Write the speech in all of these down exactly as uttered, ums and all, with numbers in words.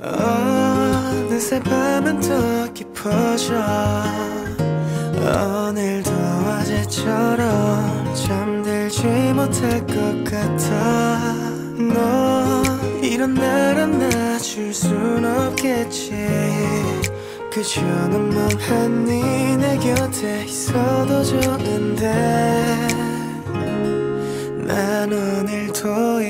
어느새 밤은 더 깊어져 오늘도 어제처럼 잠들지 못할 것 같아. 너 이런 날 안아줄 순 없겠지. 그저 넌 멍하니 내 곁에 있어도 좋은데 난 오늘도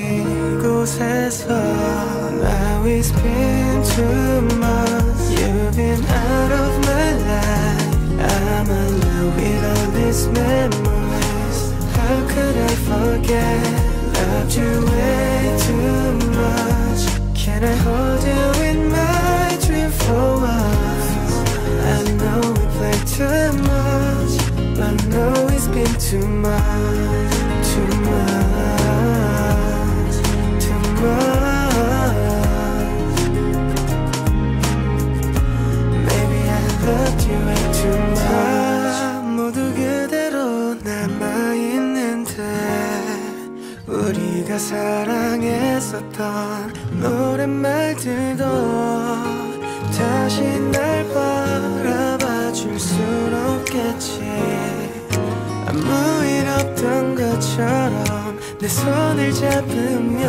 이곳에서 Now it's been too much. You've been out of my life. I'm alone with all these memories. How could I forget? Loved you way too much. Can I hold you in my dream for once? I know we played too much, but I know it's been too much. Too much, too much. Maybe I loved you way too much. 다 모두 그대로 남아있는데 우리가 사랑했었던 노랫말들도 다시 날 바라봐줄 순 없겠지. 아무 일 없던 것처럼 내 손을 잡으면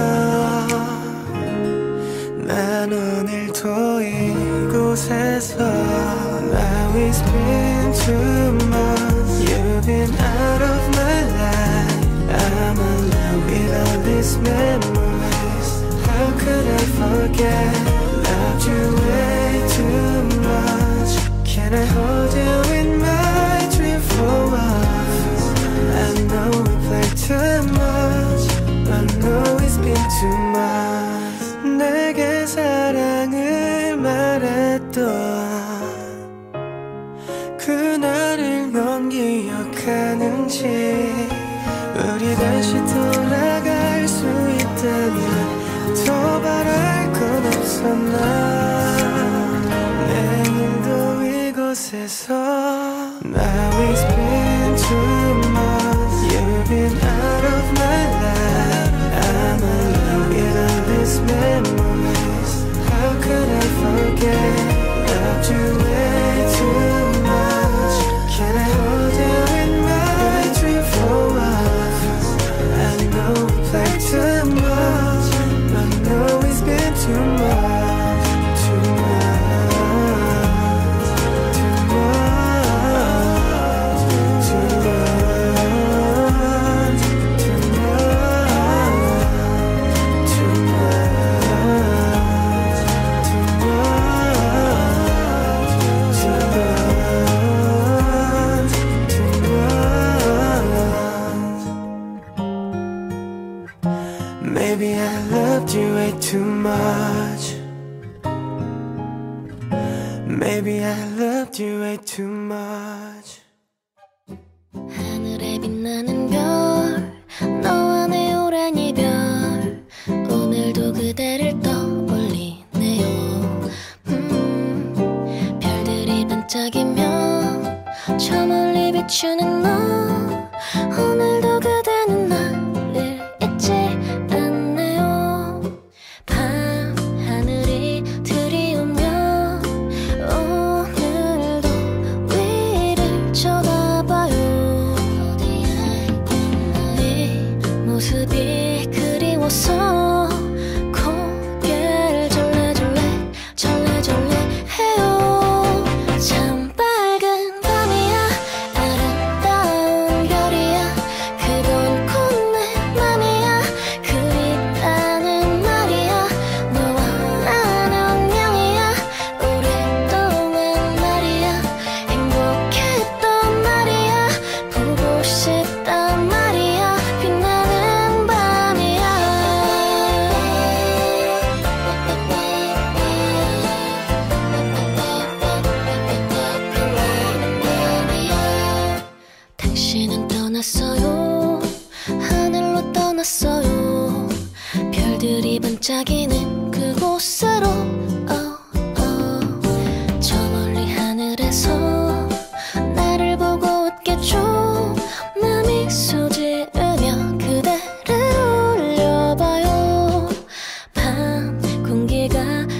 난 오늘도 이곳에서 Now it's been too much. You've been out of my life. I'm alone with all these memories. How could I forget? Loved you way too much. Can I hold you in my dream for once? I know we played too much, but I know it's been too much. 내게 사랑을 말했던 그날을 넌 기억하는지. 우리 다시 돌아갈 수 있다면 더 바랄 건 없어. 난 내일도 이곳에서 Now it's been too much. Been out of my life. I'm alone with all these memories. How could I forget? Loved you way too much. Can I hold you in my dream for once? I know we played too much, but I know it's been too much. Too much, too much, too much. Maybe I loved you way too much. Maybe I loved you way too much. 하늘에 빛나는 별, 너와 내 오랜 이별, 오늘도 그대를 떠올리네요. 음, 별들이 반짝이며 저 멀리 비추는 너, 오늘도 그대는 나를 잊지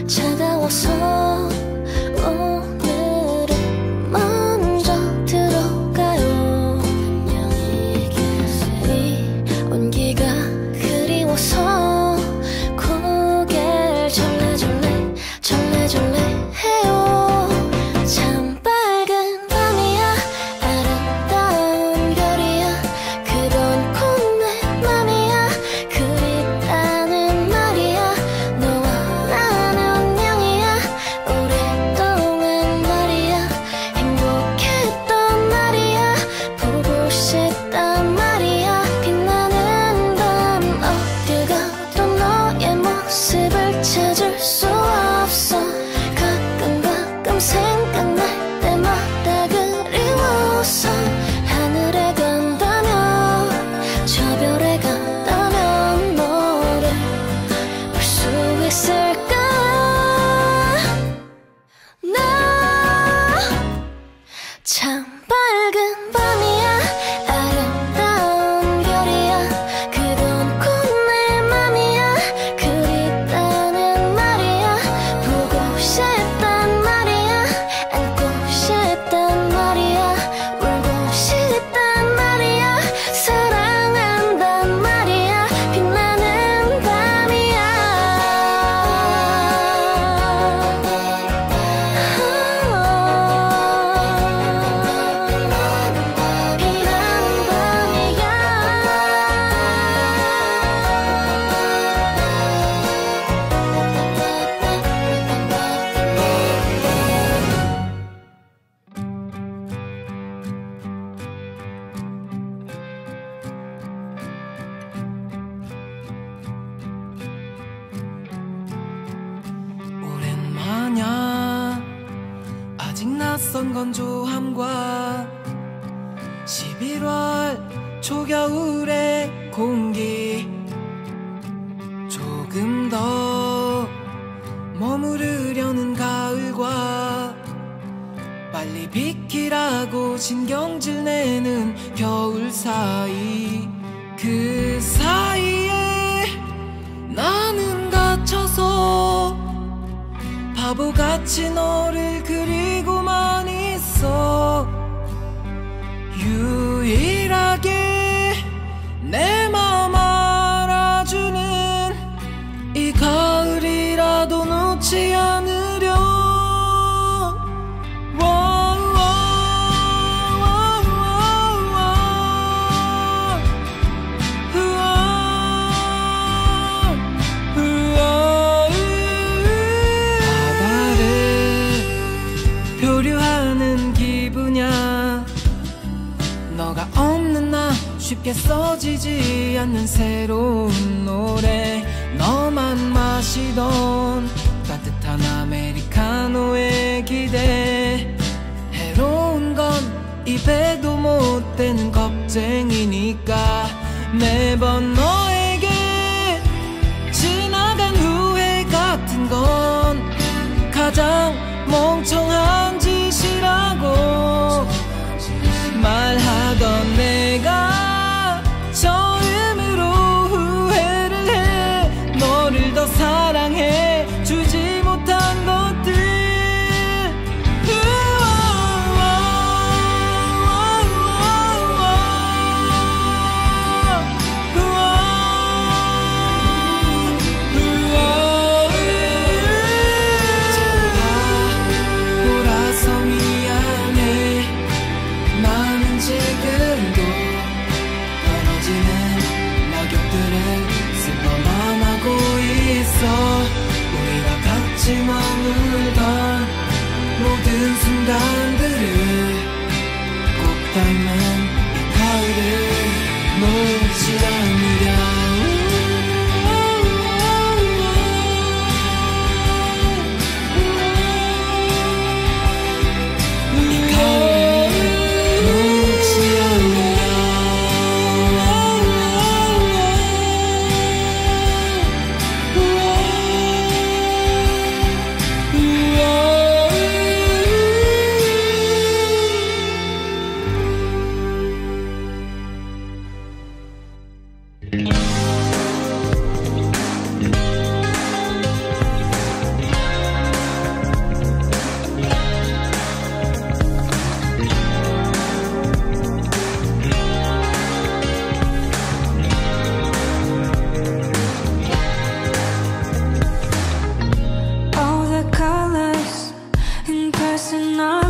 차가 낯선 건조함과 십일월 초겨울의 공기 조금 더 머무르려는 가을과 빨리 비키라고 신경질 내는 겨울 사이 그 사이에 나는 갇혀서 바보같이 너를 그리고만 있어. 유일하게 내 맘 알아주는 이 가을이라도 놓지 않으려. 너가 없는 나 쉽게 써지지 않는 새로운 노래, 너만 마시던 따뜻한 아메리카노의 기대. 해로운 건 입에도 못 대는 겁쟁이니까 매번 너에게 지나간 후회 같은 건 가장 멍청한 짓이라고 말하던 내가 저음으로 후회를 해. 너를 더 사랑해 주지 못한 것들. 머물던 모든 순간들을 꼭 닮은 이 가을을 놓지 않으랴. Now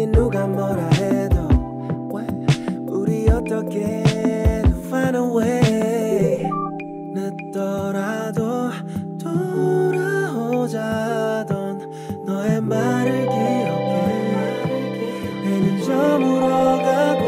Baby 누가 뭐라 해도 우리 어떻게 find a way 늦더라도 돌아오자던 너의 말을 기억해 내는 점으로 가고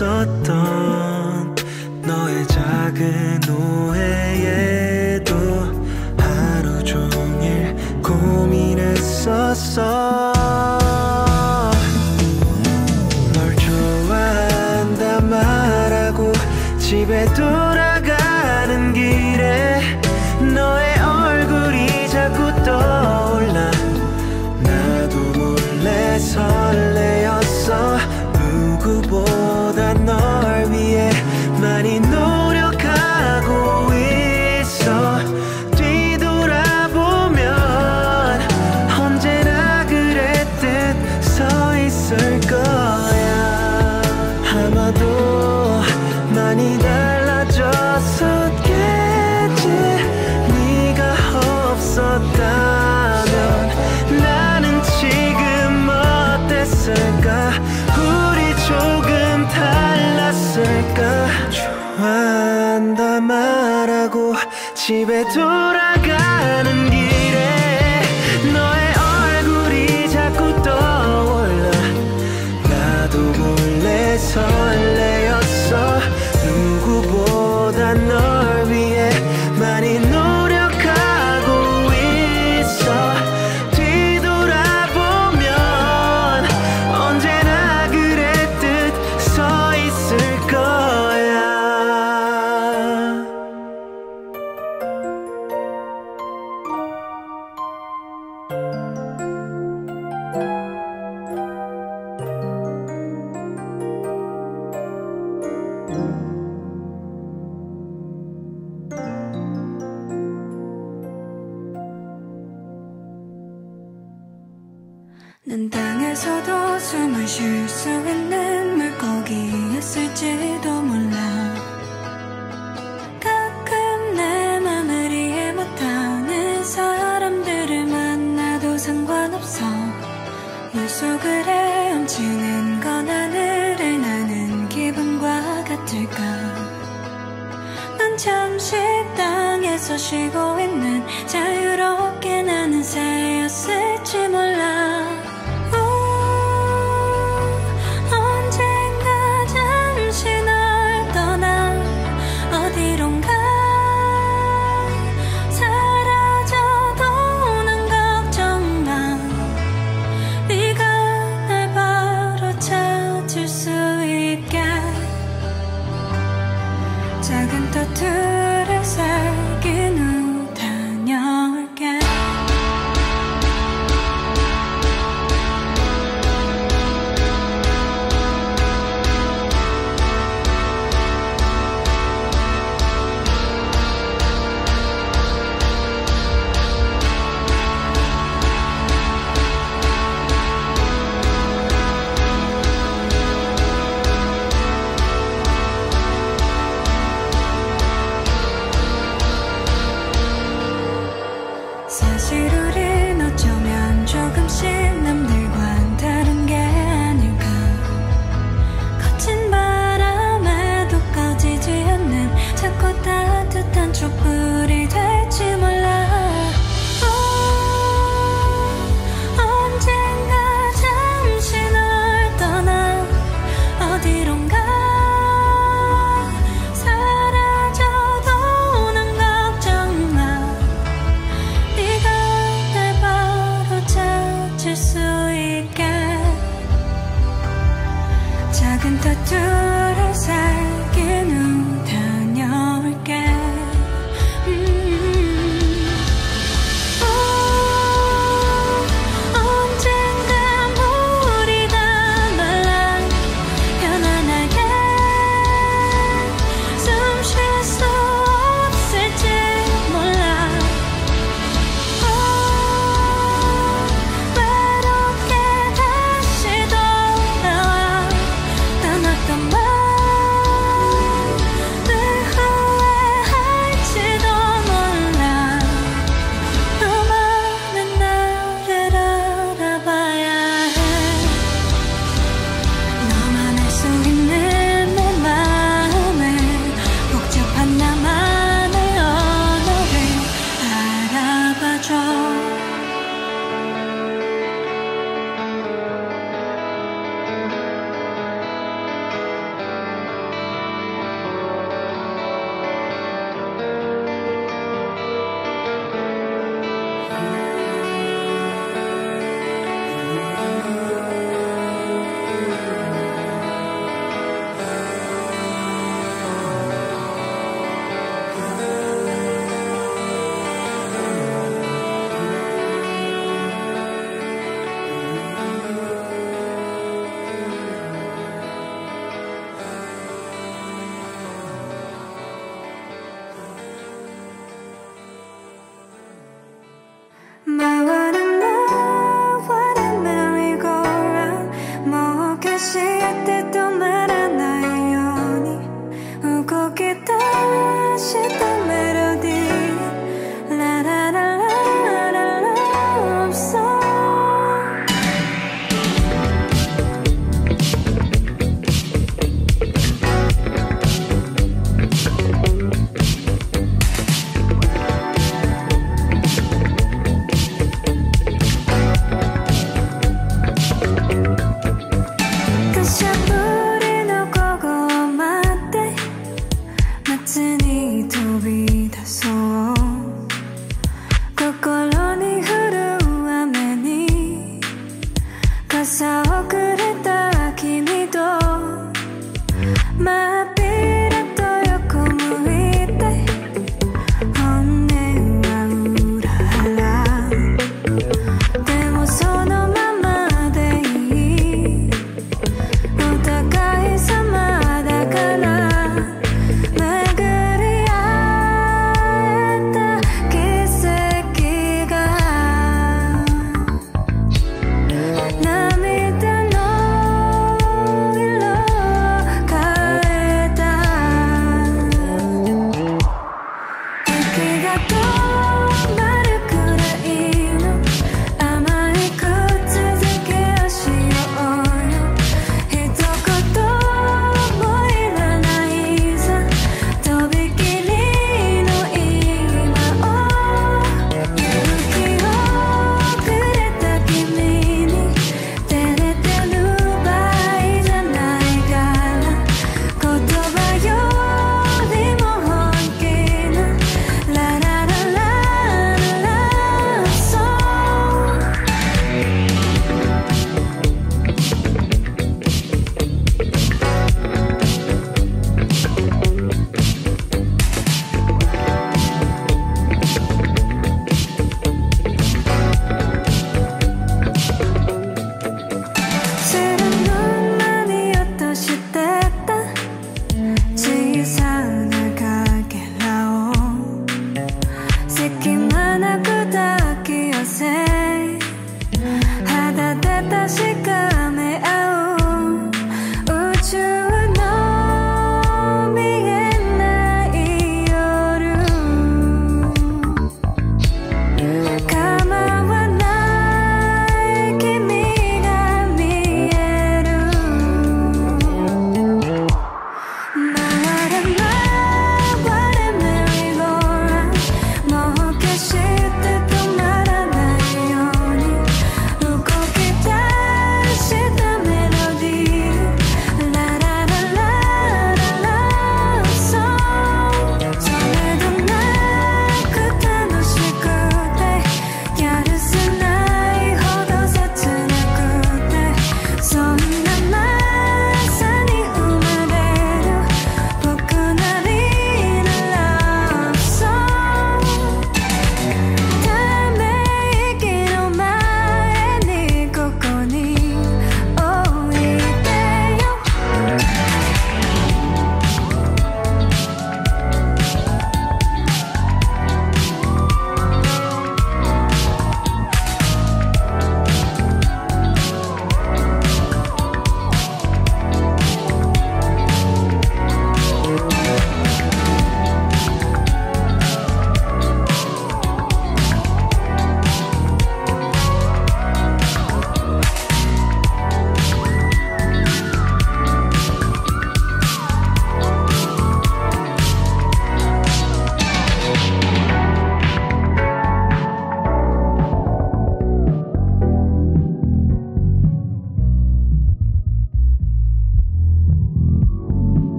었던 노예에도 하루 종일 고민했었어. 널 좋아한다 말하고 집에 돌아가는 길에 너의 얼굴이 자꾸 떠올라. 나도 몰래 설레었어. 누구보다 널 위해 많이 노력하고 있어. 뒤돌아보면 언제나 그랬듯 서 있을 거야. 아마도 많이 달라졌었겠지. 네가 없었다면 나는 지금 어땠을까? 조금 달랐을까? 좋아한다 말하고 집에 돌아가는 길에 너의 얼굴이 자꾸 떠올라. 나도 몰래 설레었어. 누구보다 널 위해 많이 노력하고 있어. 난 땅에서도 숨을 쉴 수 있는 물고기였을지도 몰라. 가끔 내 맘을 이해 못하는 사람들을 만나도 상관없어. 물 속을 헤엄치는 건 하늘에 나는 기분과 같을까? 난 잠시 땅에서 쉬고 있는 자유롭게 나는 새였을지 몰라. 곁을 살긴 후 다녀올게.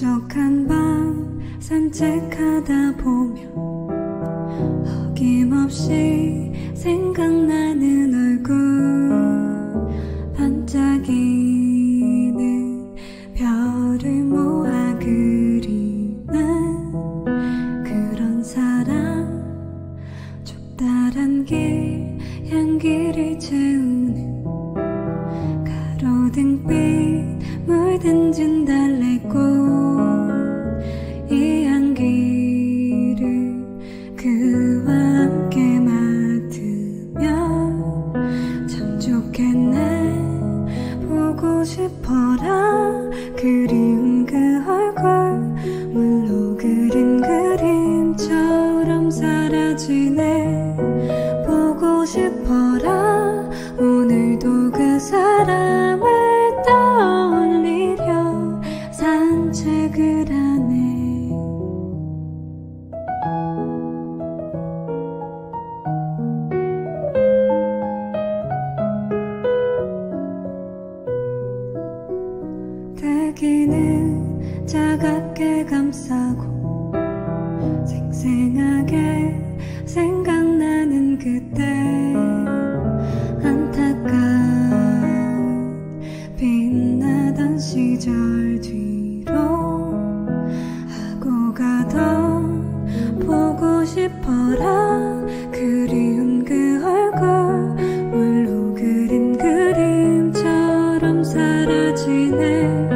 한적한 밤 산책하다 보면 어김없이 생각나는 얼굴, 반짝이는 별을 모아 그리는 그런 사람, 좁다란 길 향기를 채우는 가로등빛 물든 진달래꽃, 그리운 그 얼굴 물로 그린 그림처럼 사라지네. 보고 싶어라. 오늘도 그 사람을 떠올리려 산책을 하네. 대기는 차갑게 감싸고 생생하게 생각나는 그때, 안타까운 빛나던 시절 뒤로 하고 가던 보고 싶어라. 그리운 그 얼굴 물로 그린 그림처럼 사라지네.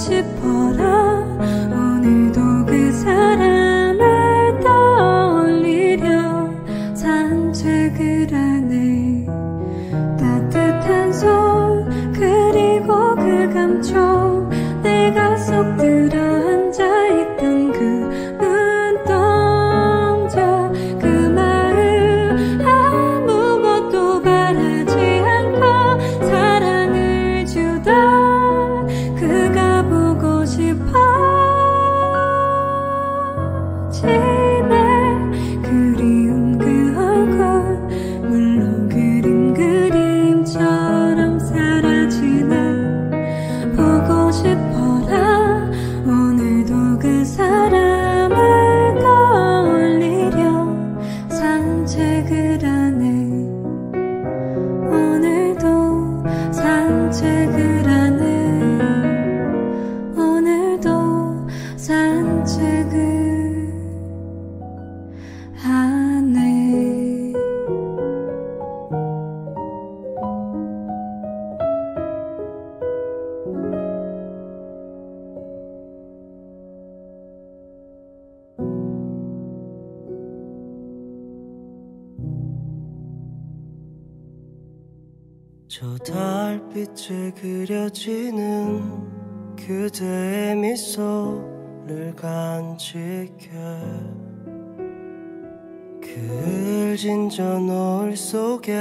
싶어라. 오늘도 그 사람을 떠올리려 산책을 하네. 따뜻한 손 그리고 그 감촉, 내가 쏙 들어앉아 있던 그 눈동자, 그 마음 아무것도 바라지 않고 사랑을 주던 산책을 하네. 오늘도 산책을 하네. 오늘도 산책을 하네. 저 달빛에 그려지는 그대의 미소를 간직해 그을 진저 노을 속에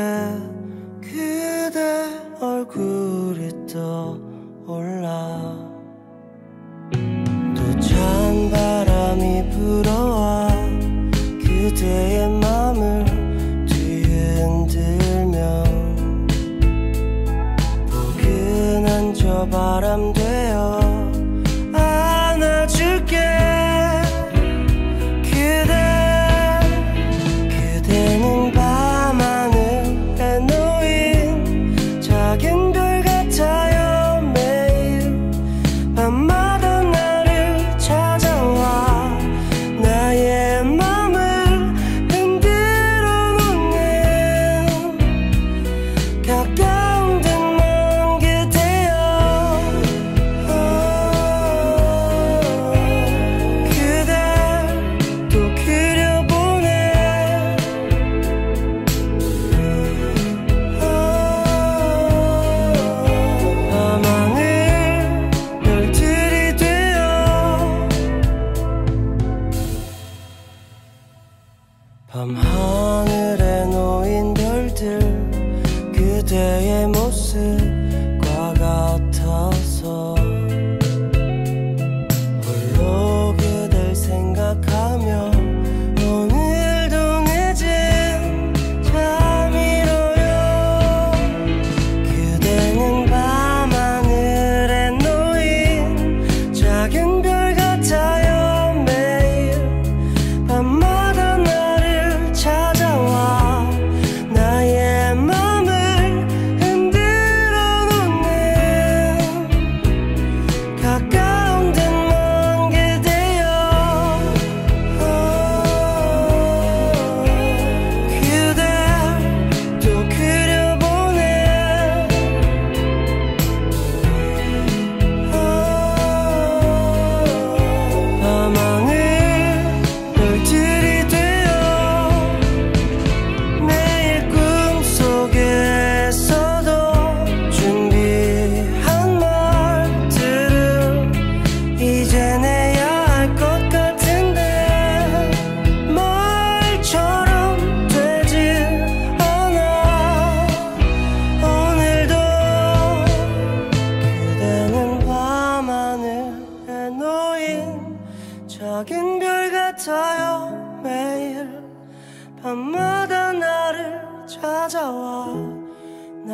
그대 얼굴이 떠올라. 또 찬 바람이 불어와 그대의 마음을 뒤흔들며 저 바람 되어 안아줄게. 그대 그대는 밤하늘에 놓인 작은 별 같아요. 매일 밤마다 나를 찾아와 나의 맘을 흔들어 놓는 가까운 듯.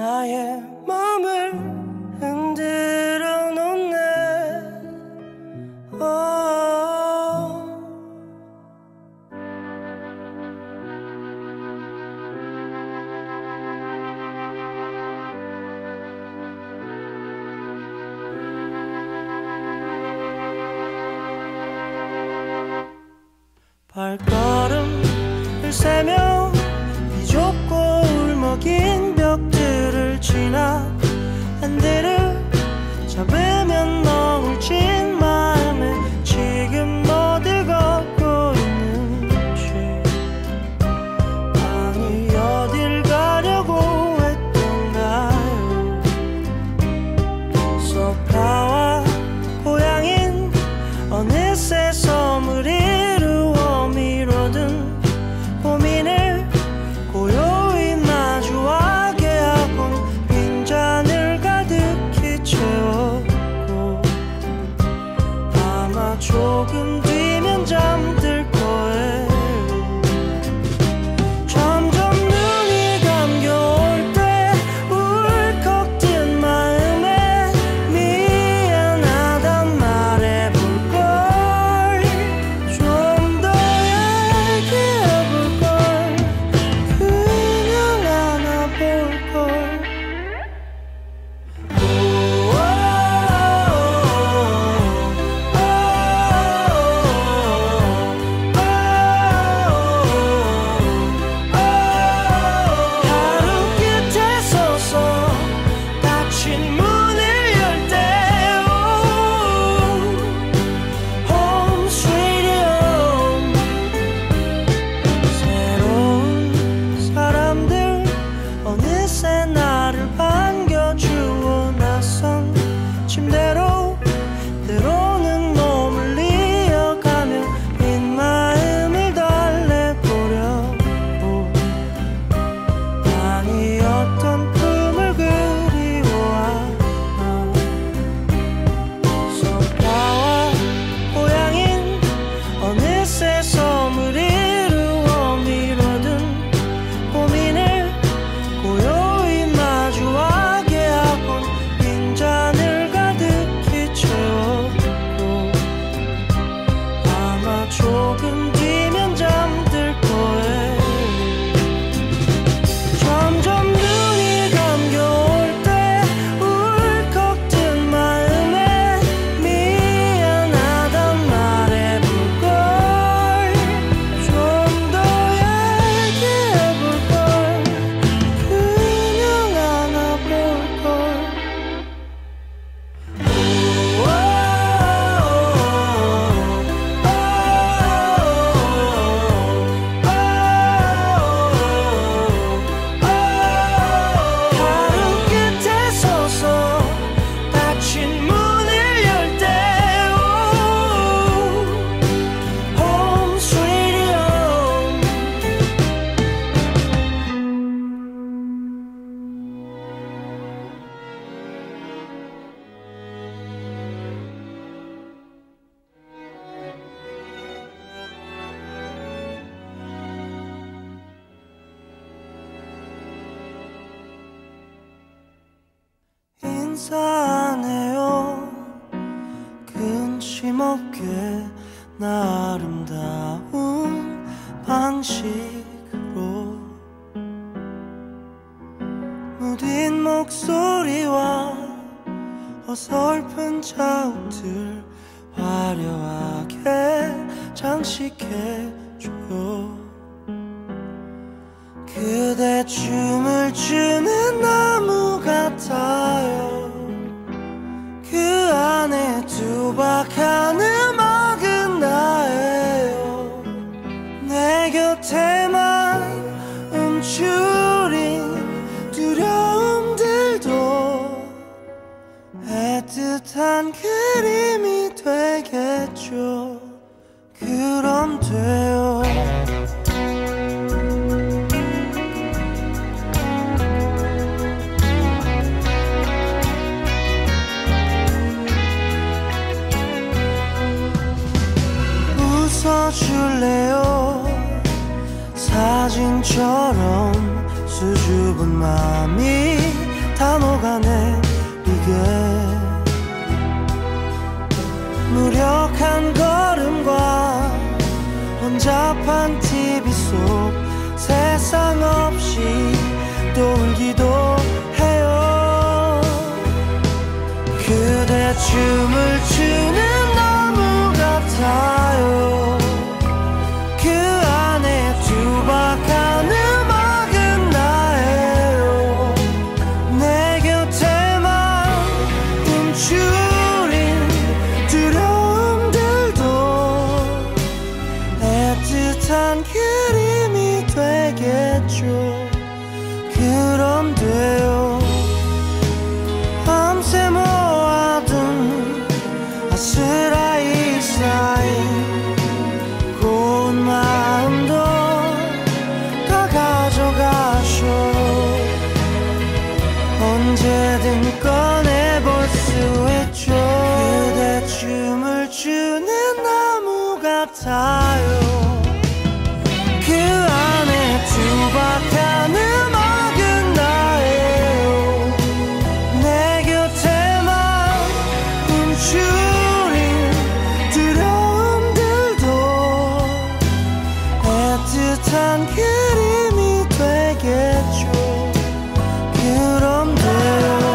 나의 맘을 흔들어 놓네. oh. 발걸음을 세며 비좁고 울먹인 벽들을 지나 핸들을 잡으면 너 울진 마음에 지금 어디 걷고 있는지, 아니 어딜 가려고 했던가요. 소파와 고향인 어느새 서물이 루어 미뤄둔 고민을 고요히 마주하게 하고 빈잔을 가득히 채웠고, 아마 조금 뒤면 잠들 거예요. 점점 눈이 감겨올 때 울컥든 마음에 미안하단 말해볼걸, 좀 더 얘기해볼걸, 그냥 안아볼걸. 하루 끝에 서서 닫힌 문을 열 때 Home sweet home. 새로운 사람들 어느새 나를 반겨주어 낯선 침대로 들어오는 놈을 이어가며 빈 마음을 달래보려고, 아니 어떤 꿈을 그리워하나. 소파와 고향인 어느새 서물이 루어 밀어둔 고민을 고요히 마주하게 하고 빈잔을 가득히 채웠고, 아마 조금 뒤면 잠들 거예요. 점점 눈이 감겨올 때 울컥든 마음에 미안하단 말해볼걸, 좀 더 얘기해볼걸, 그냥 안아볼걸. 하루 끝에 서서 닫힌 문을 열 때 Home sweet home. 인사 안 해요, 근심 없게 나 아름다운 방식으로. 무딘 목소리와 어설픈 자욱들 화려하게 장식해줘요. 그대 춤을 추는 나무 같아요. 그 안에 투박한 음악은 나예요. 내 곁에만 움츠린 두려움들도 애틋한 그림이 되겠죠. 그럼 돼요. 웃어줄래요? 사진처럼 수줍은 마음이 다 녹아내리게 무력한 걸음과 혼잡한 티비 속 세상 없이 또 울기도 해요. 그대 춤을 추는 나무 같아요. 그 안에 두박한 음악은 나예요. 내 곁에만 꿈추린 두려움들도 애틋한 그림이 되겠죠. 그럼 돼요. 밤새 모아둔 아스라이 쌓인 마음도 다 가져가쇼. 언제든 꺼내볼 수 있죠. 그대 춤을 추는 나무 같아요. 그 안에 투박한 음악은 나예요. 내 곁에만 춤추 따뜻한 그림이 되겠죠. 그럼 돼요.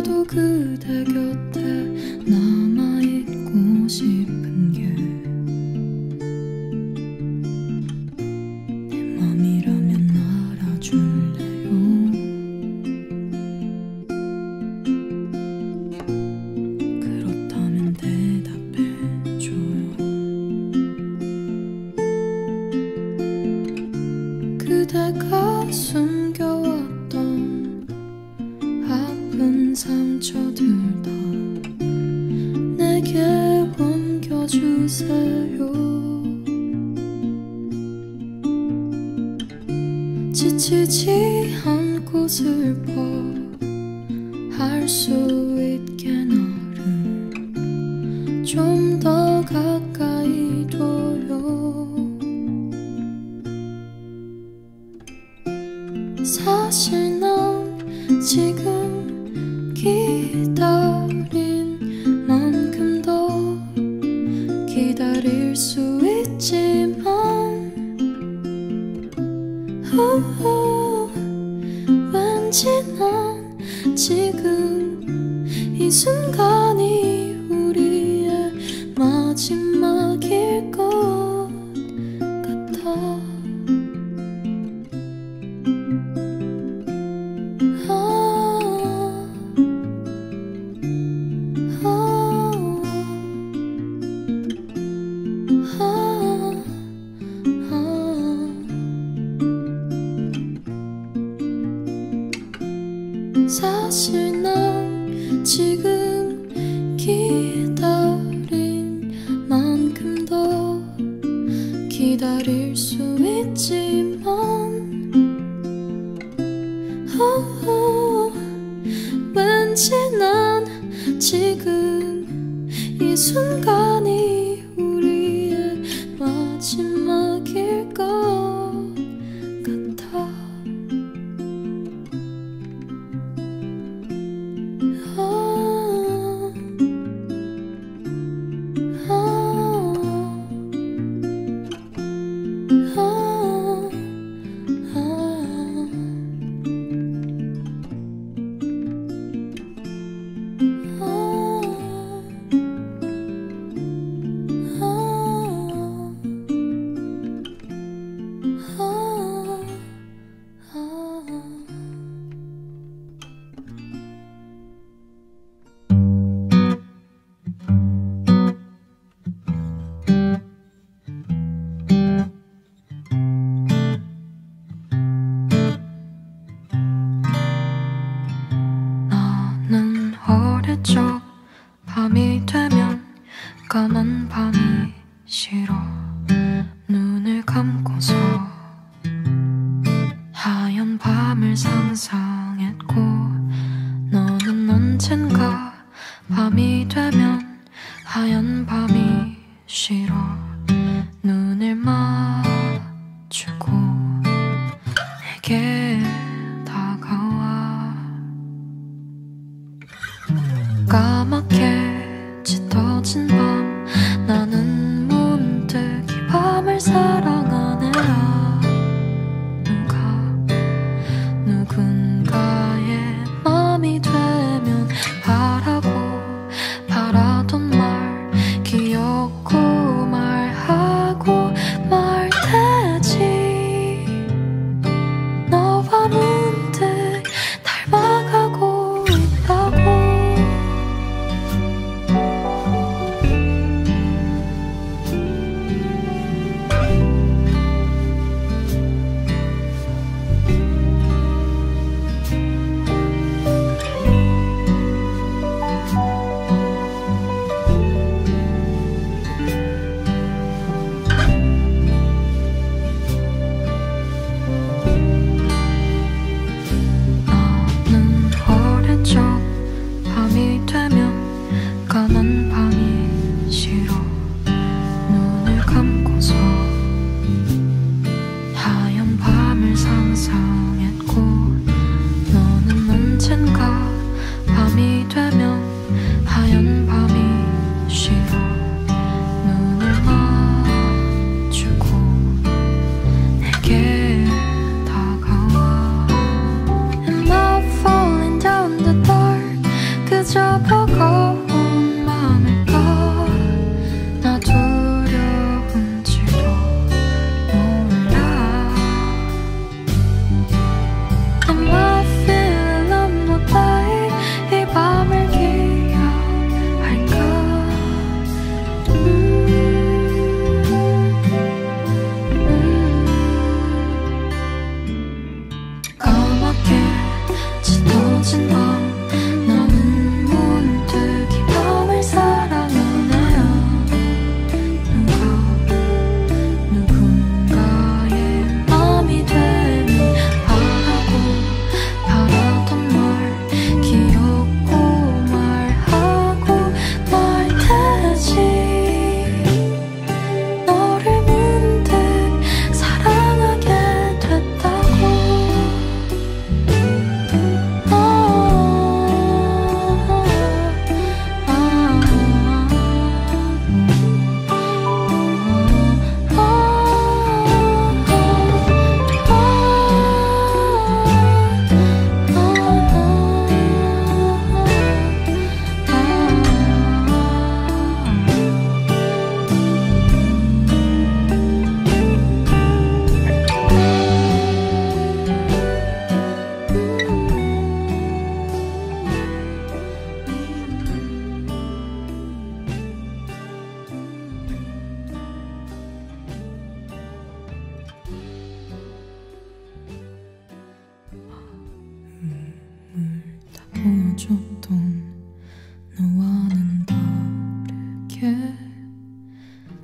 나도 그대 곁에 남아있고 싶은 게 내 맘이라면 알아줄래요? 그렇다면 대답해줘요. 그대가 숨겨왔던 아픈 상처들 다 내게 옮겨주세요. 지치지 않고 슬퍼할 수 있게 나를 좀 더 가까이 둬요. 사실 난 지금 기다린 만큼 더 기다릴 수 있지만 오오, 왠지 난 지금 이 순간이 우리의 마지막일 것 같아. 아, 사실 난 지금 기다린 만큼 더 기다릴 수 있지만 오오, 왠지 난 지금 이 순간이 우리의 마지막일 것 같아. 밤이 되면 까만 밤이 싫어. 눈을 감고서 하얀 밤을 상상했고, 너는 언젠가 밤이 되면 하얀 밤이 싫어. 눈을 마주고 내게 다가와. 까맣게 짙어진 밤, 나는 문득 이 밤을 사랑하네라. 누가 누군가의 마음이 되면 바라고 바라던 말 기억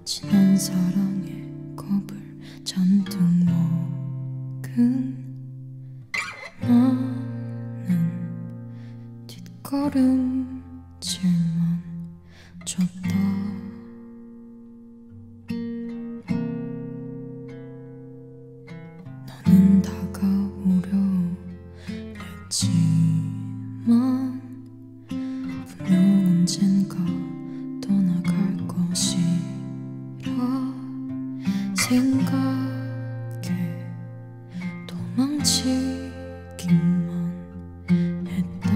지난 사랑의 컵을 잔뜩 먹은 나는 뒷걸음질만 쳤다. 너는 다가오려 했지만 분명 언젠가 떠나갈 것이 생각에 도망치기만 했다.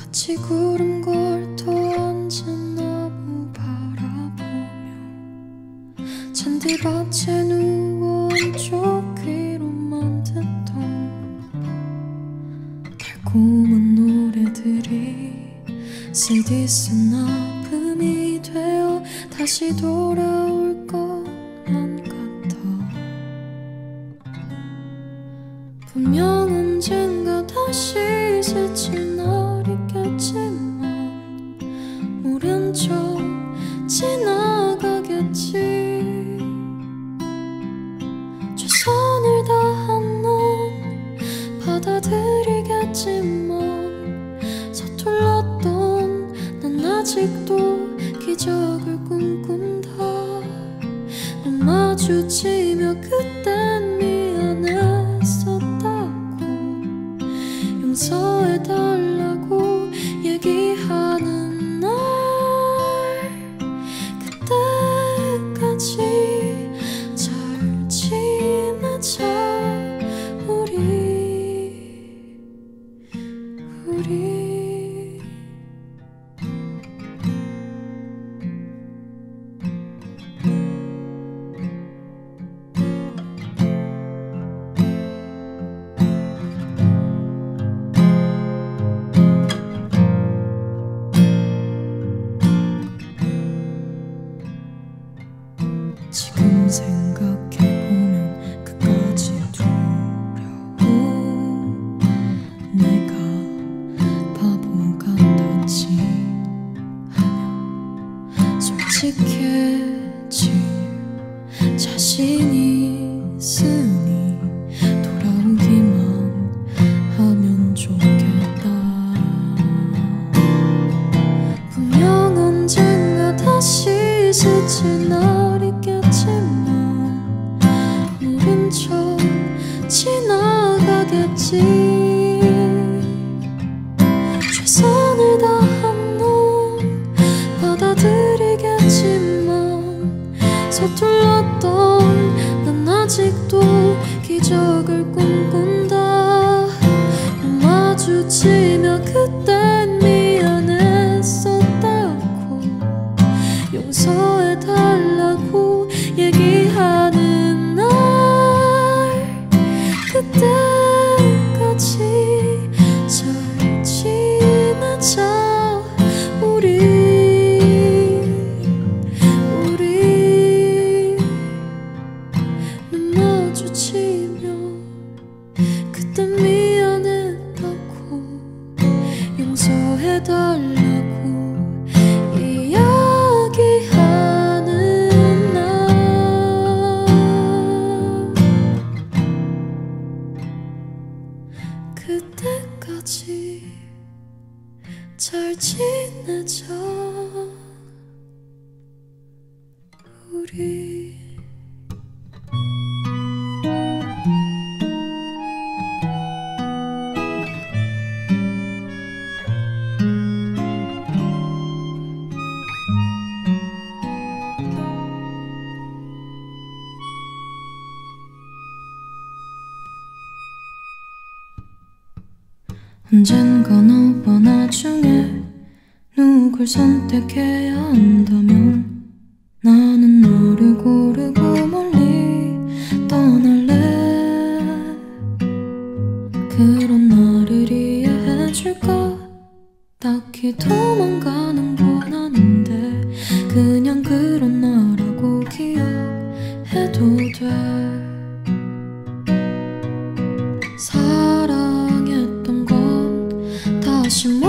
같이 구름 걸터 앉은 나무 바라보며 잔디밭에 누워 안쪽기로 만듣던 달콤한 노래들이 쓰디쓴 아픔이 되어 다시 돌아올 것만 같아. 분명 언젠가 다시 스친 날이겠지만 모른 척 지나가겠지. 최선을 다한 넌 받아들이겠지만 서툴렀던 아직도 기적을 꿈꾼다. 눈 마주치며 그땐 미안했었다고 용서해달라고 얘기하는 날, 그때까지 잘 지내자. 우리 우리 지금 생각해보면 끝까지 두려워. 내가 바보 같았지 하며 솔직해질 자신이 있으니 돌아오기만 하면 좋겠다. 분명 언젠가 다시 스친 날이겠지 모른 척 지나가겠지. 최선을 다한 넌 받아들이겠지만 서툴렀던 난 아직도 기적을 꿈꾼다. 눈 마주치며 그땐 미안했었다고 용서해달라고 얘기하는 그때까지 잘 지내자. 우리 우리 던지며 그때 미안했다고 용서해달라고 이야기하는 나. 그때까지 잘 지내자 우리. 언젠가 너와 나중에 누굴 선택해야 한다면 나는 너를 고르고 멀리 떠날래. 그런 나를 이해해줄까? 딱히 도망가는 건 아닌데 그냥 그런 나라고 기억해도 돼. 사랑 다시 못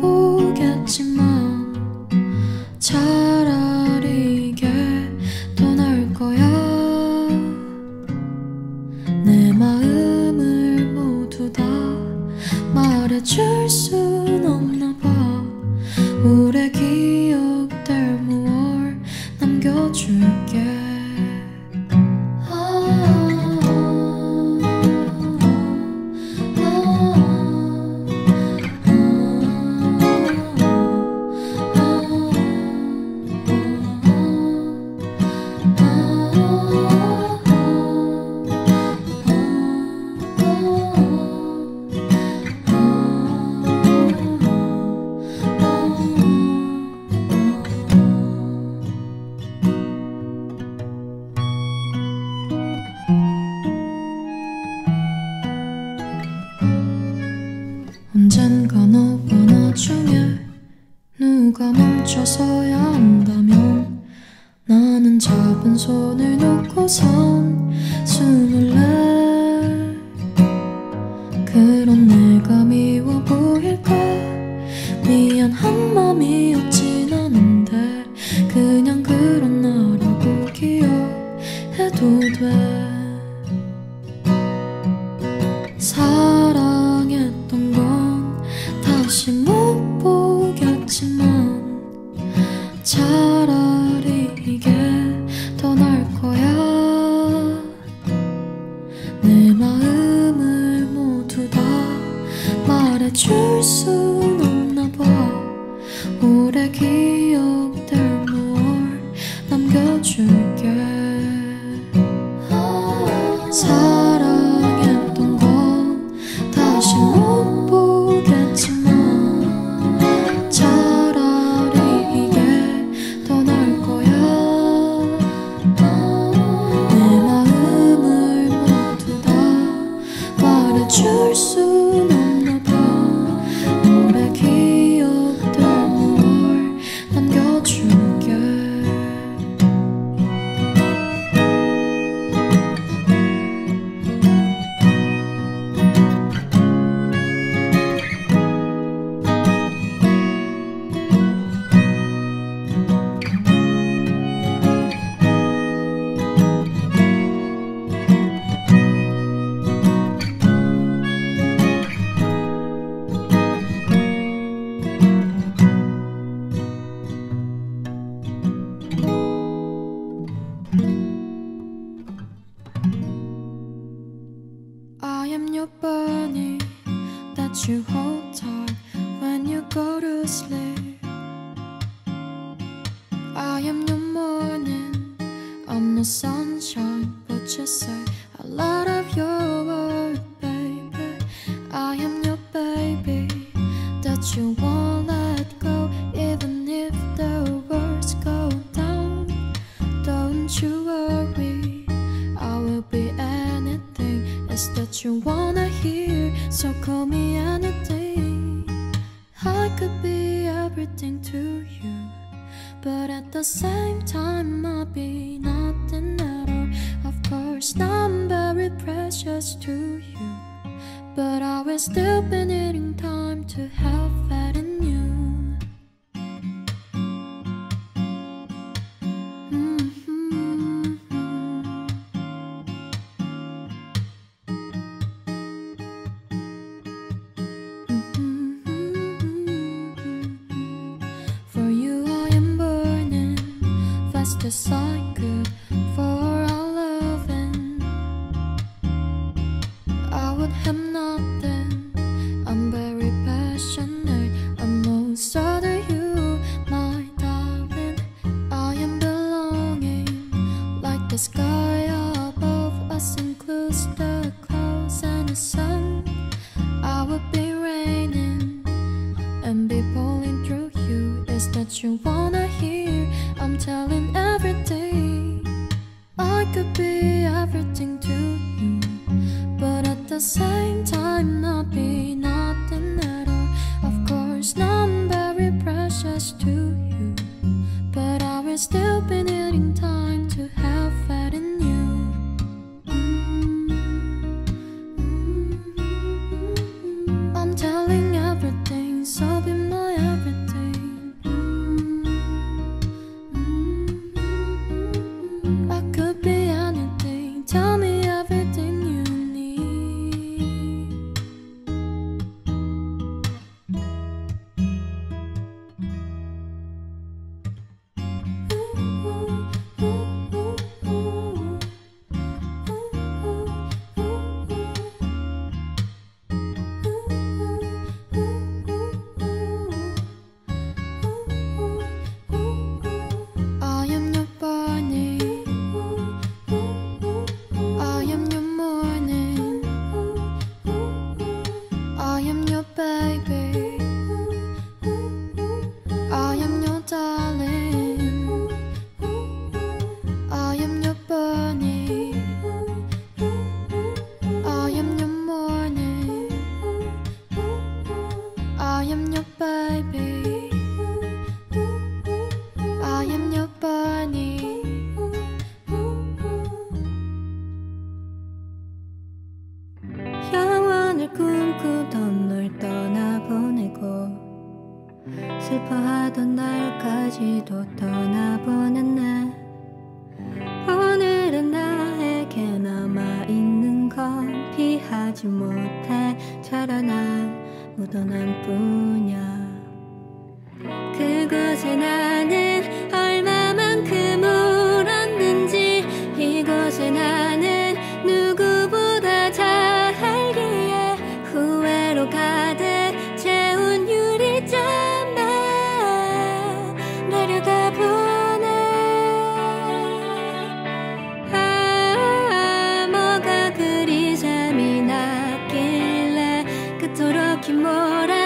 보겠지만 차라리 이게 더 나을 거야. 내 마음을 모두 다 말해줄 순 없나 봐. 오래 기억될 무얼 남겨줄게. 언젠가 너와 나중에 누가 멈춰서야 한다면 나는 잡은 손을 놓고선 숨을래. 그런 내가 미워 보일까? 미안한 맘이 없진 않은데 그냥 그런 나라고 기억해도 돼. 다시 못 보겠지만 차라리 이게 더 나을 거야. 내 마음을 모두 다 말해줄 순 없나 봐. 오래 기억될 무얼 남겨줄게. 사랑했던 건 다시 못 보겠지만 줄 순 없나 봐. 오래 기억될 뭘 남겨줄게. Your bunny that you hold tight when you go to sleep. I am your morning, I'm no sunshine, but you say a lot of your word, baby. I am your baby that you won't let go, even if the words go down. Don't you worry, I will be anything that you wanna hear, so call me anything. I could be everything to you, but at the same time I'll be nothing at all. Of course I'm very precious to you, but I will still be needing time to have faith in you. For you I am burning, fast as I could, for our loving I would have nothing. I'm very passionate, I'm most other you, my darling. I am belonging, like the sky above us includes the clouds and the sun. I would be raining and be pouring through. That you wanna hear, I'm telling everything. I could be everything to you, but at the same time not be nothing at all. Of course I'm very precious to you, but I will still be needing time to have faith in you. Mm-hmm. I'm telling everything, so be my everything. 꿈꾸던 널 떠나보내고 슬퍼하던 날까지도 떠나보낸 날, 오늘은 나에게 남아있는 건 피하지 못해 자라난 묻어난 뿐이야. 그곳에 나는 얼마만큼 울었는지, 이곳에 나는 누구보다 잘 가득 채운 유리잔만 내려다보네. 아, 뭐가 그리 잠이 났길래 그토록 힘몰아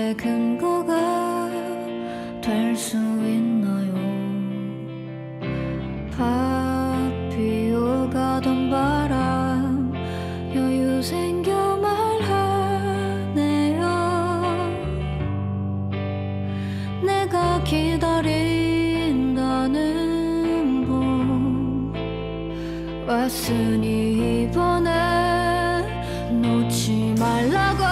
나의 근거가 될 수 있나요? 바삐 오가던 바람 여유 생겨 말하네요. 내가 기다린다는 봄 왔으니 이번에 놓지 말라고.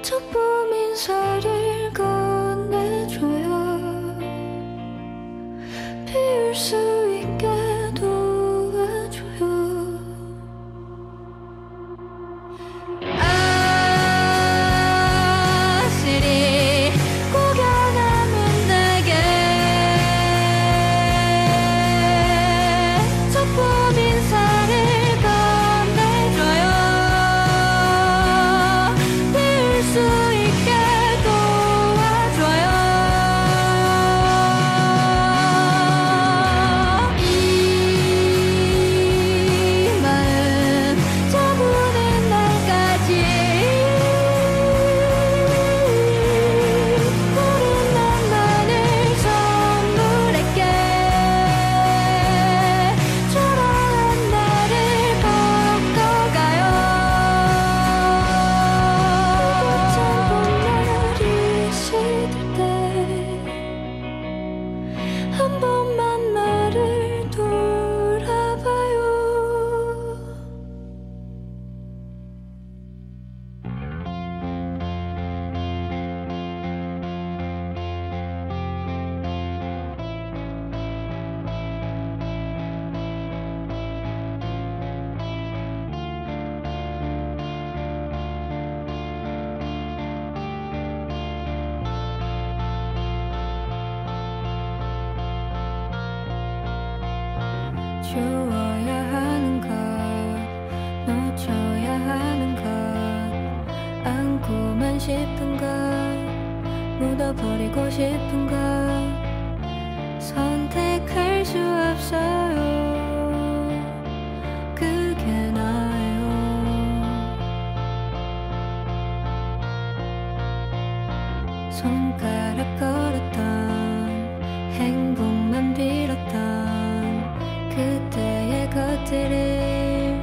조금 인사를 건네줘요. 피울 수 있게 도와줘요. 아슬이 구겨나면 내게 조금 인사를 한 번만 나를 돌아봐요. 좋아야 하는 것, 놓쳐야 하는 것, 안고만 싶은 것, 묻어버리고 싶은 것, 선택할 수 없어요. 그게 나아요. 손가락 걸었던 행복만 빌었던 그때의 것들을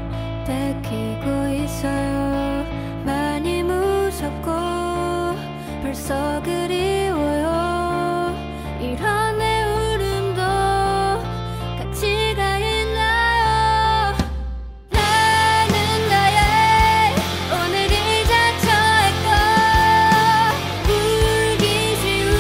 뺏기고 있어요. 많이 무섭고 벌써 그리워요. 이런 내 울음도 가치가 있나요? 나는 나의 오늘을 자처했고 울기 쉬운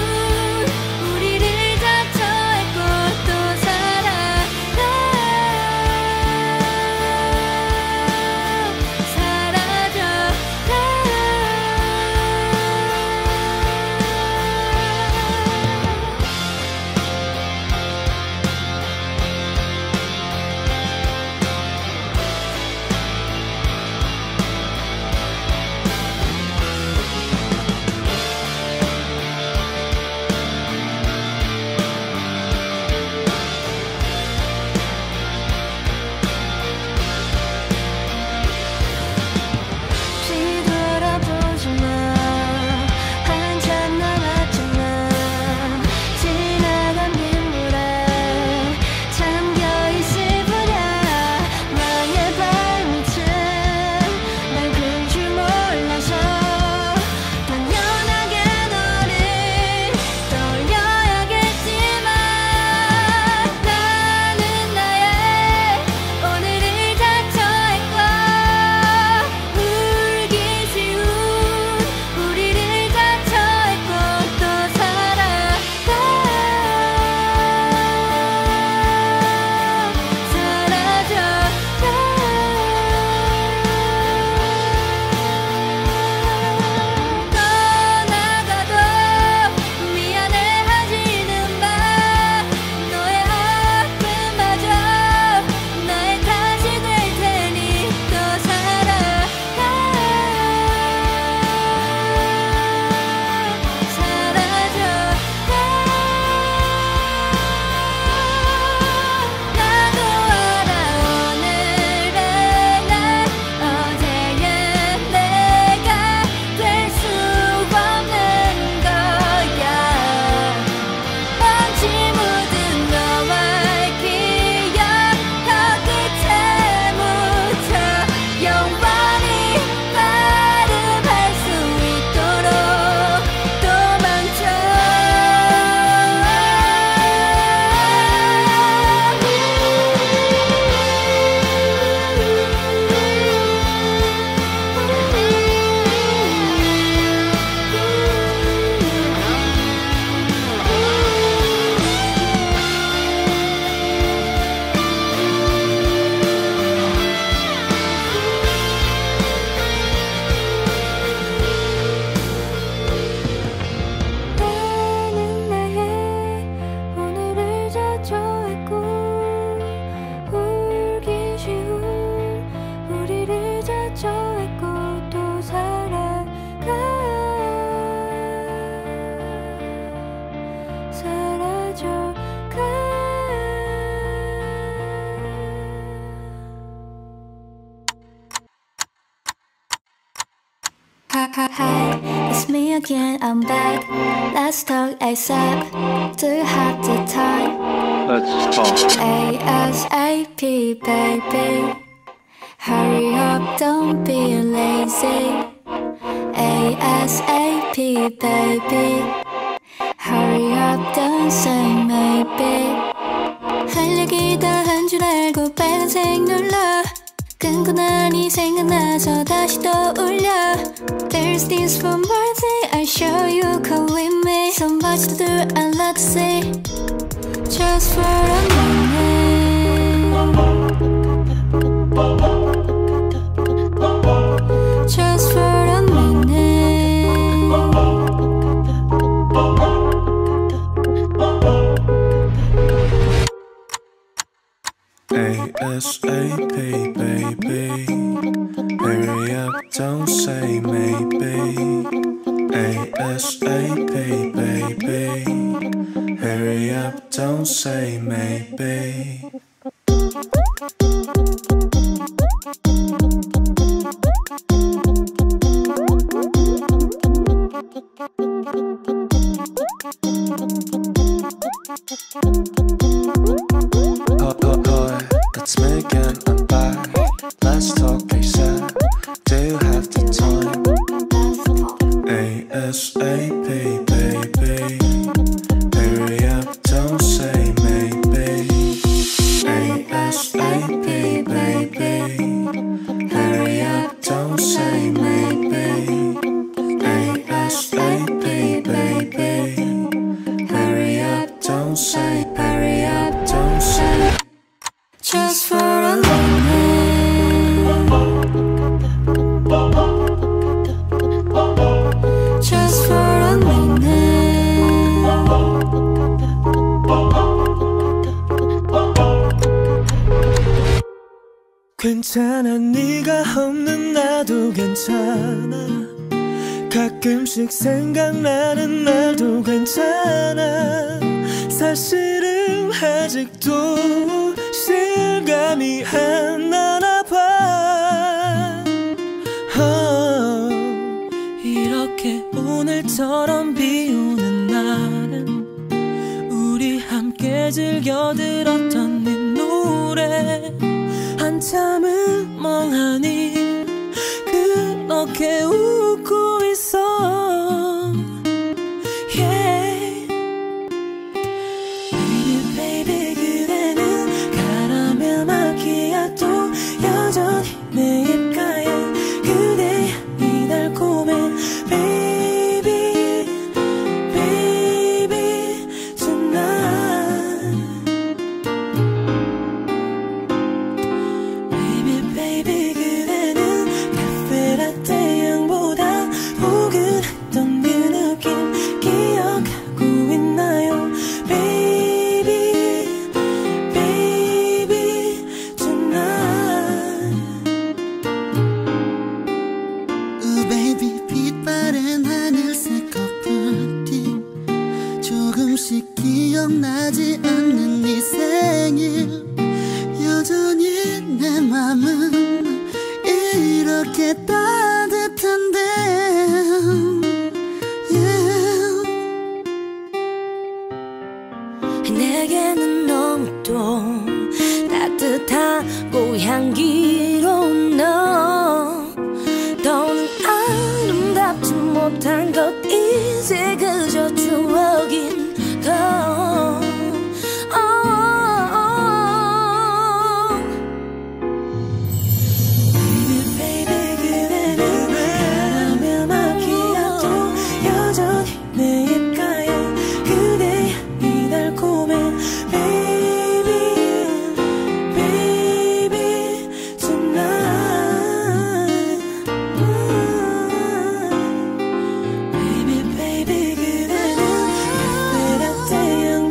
Hi, it's me again, I'm back. Let's talk ASAP. Do you have the time? Let's talk ASAP, baby. Hurry up, don't be lazy. ASAP, baby. Hurry up, don't say maybe. 할 얘기다 한 줄 알고 빨간색 눌러. 끊고 나니 생각나서 다시 떠올려. There's this one more thing I'll show you, come with me. So much to do and lot to say. Just for a minute. Just for a minute. ASAP, baby. Hurry up, don't say maybe. ASAP, baby. Hurry up, don't say maybe. Oh, oh, oh, it's me again, I'm back. Let's talk ASAP. Do you have the time? ASAP, baby. Hurry up, don't say maybe. ASAP, baby. Hurry up, don't say maybe. ASAP, baby. Hurry up, don't say. Hurry up, don't say. Just for a moment. Just for a minute. 괜찮아, 네가 없는 나도 괜찮아. 가끔씩 생각나는 날도 괜찮아. 사실은 아직도 실감이 안 나나 봐. oh, 이렇게 오늘처럼 비오는 날은 우리 함께 즐겨 들었던 네 노래. 한참은 멍하니 그렇게 웃고 있어. yeah. Baby, baby, 그대는 카라멜 마키아토 여전히 내 입가에 그대 이 달콤한 Baby, baby, tonight. Baby, baby, 그대는 카페라떼 향보다 포근했던 그 느낌 기억하고 있나요? Baby, baby, tonight. Oh baby, 빛바랜 하늘색 커플티. 조금씩 기억나지 않는 네 생일. 여전히 내 맘은 이렇게 따뜻한데. yeah. 내게는 너무 또 따뜻하고 향기로운 너. 너는 아름답지 못한 것 이제 그저 추억인 걸. oh, oh, oh. Baby, baby, 그대는 카라멜 마키아토 여전히 내 입가에 그대의 이 달콤한 Baby, baby, tonight. 음. Baby, baby, 그대는 카페라떼 향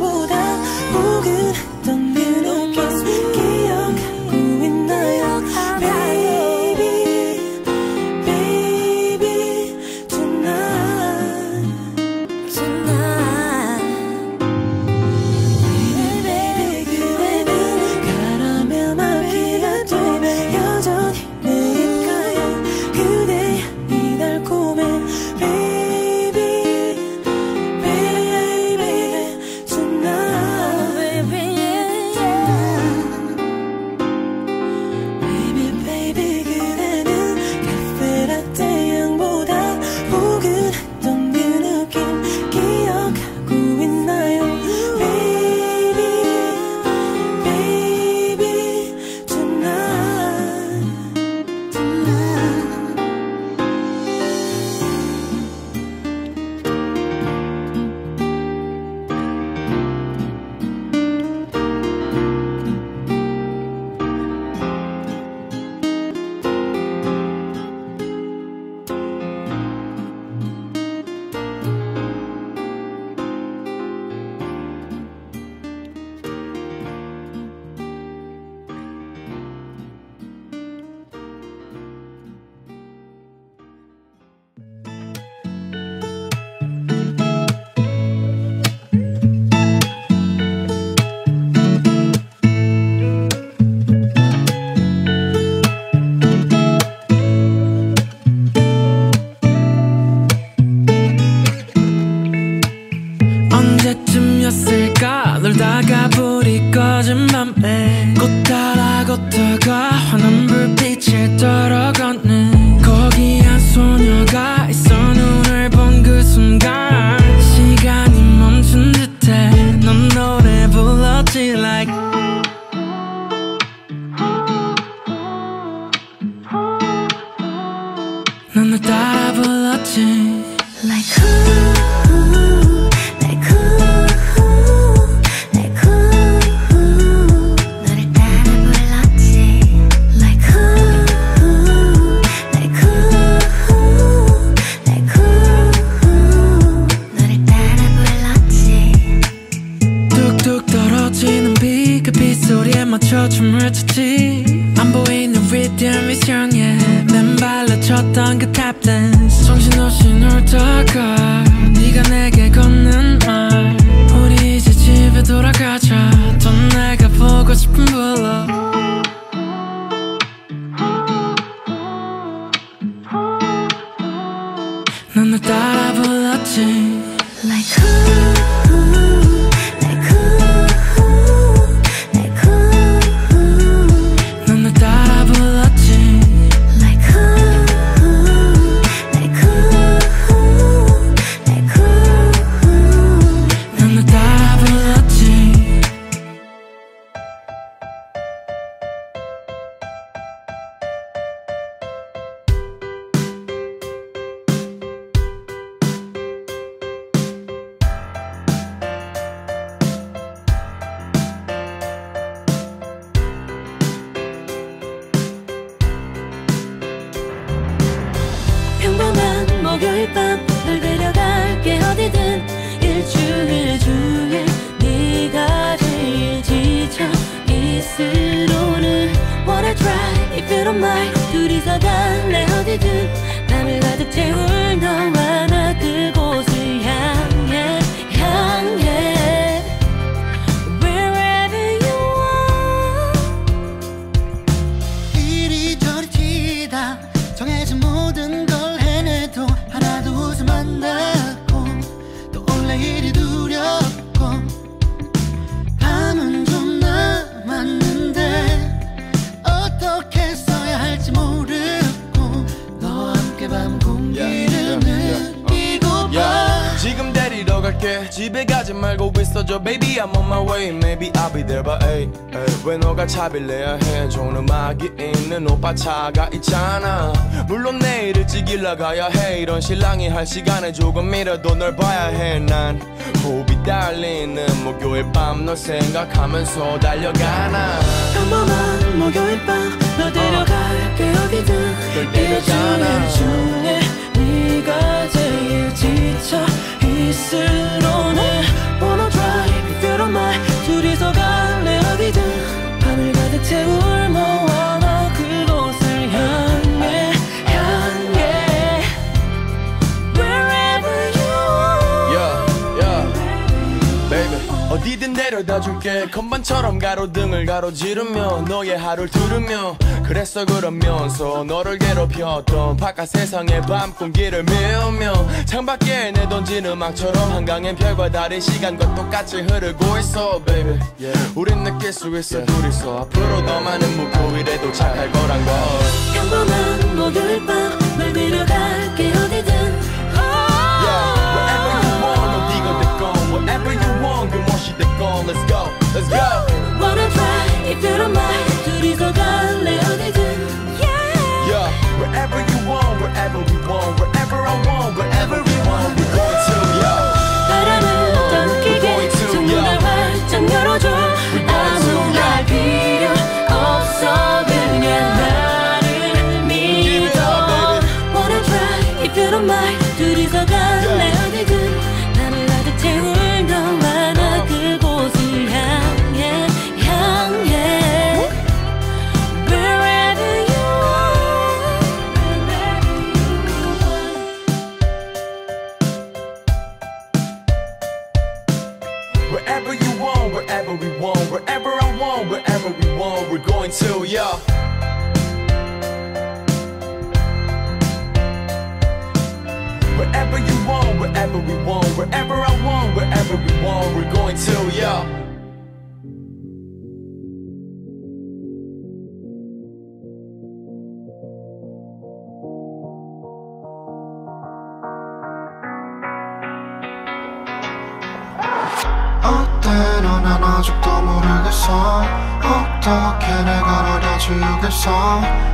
널 따라 불렀지 like who 목요일 밤 널 데려갈게 어디든 일주일 중에 네가 제일 지쳐 있을 오늘 Wanna try if you don't mind 둘이서 갈래 어디든 밤을 가득 채울 너와 나 그곳을 향해 향해 Wherever you are 이리저리 치다 정해진 모든 걸 하나도 웃음 안 났고 또 원래 일이 두렵고 밤은 좀 남았는데 어떻게 써야 할지 모르고 너와 함께 밤 공기를 느끼고 봐 지금 데리러 갈게 집에 가지 말고 있어줘 Baby I'm on my way Maybe I'll be there by eight 왜 너가 차빌래야 해 좋은 음악이 있는 오빠 차가 있잖아 물론 내일 일찍 일 나가야 해 이런 실랑이 할 시간에 조금이라도 널 봐야 해 난 호흡이 달리는 목요일 밤 널 생각하면서 달려가나 평범한 목요일 밤 너 데려갈게 어디든 일주일 중에 네가 제일 지쳐 있을 오늘 Wanna drive if you don't mind 둘이서 갈래 어디든 밤을 가득 채울 너와 나 그곳을 향해 향해 Wherever you are yeah, yeah. Baby 어디든 데려다줄게 건반처럼 가로등을 가로지르며 너의 하루를 두르며 그랬어 그러면서 너를 괴롭혔던 바깥 세상의 밤 공기를 메우며 창밖에 내던진 음악처럼 한강엔 별과 달이 시간과 똑같이 흐르고 있어 baby yeah. 우린 느낄 수 있어 yeah. 둘이서 앞으로 더 많은 목요일에 도착할 거란 걸 평범한 목요일 밤 널 데려갈게 어디든 Let's go, let's go. Wanna try if you don't mind. 둘이서 갈래 어디든. Yeah. Yeah. Wherever you want, wherever we want, wherever I want, wherever we want, we're going to. Yeah. 바람을 던지게 전부 다 활짝 열어줘. 아무 날 필요 없어 그냥 나를 믿어. Wanna try if you don't mind. 둘이서 갈래 어디든. 나를 가득 채울 너와 나 그곳. 향해 향해 Wherever you are Wherever you want, wherever we want Wherever I want, wherever we want We're going to, yeah Wherever you want, wherever we want Wherever I want, wherever we want We're going to, yeah 난 아직도 모르겠어 어떻게 내가 널 해주겠어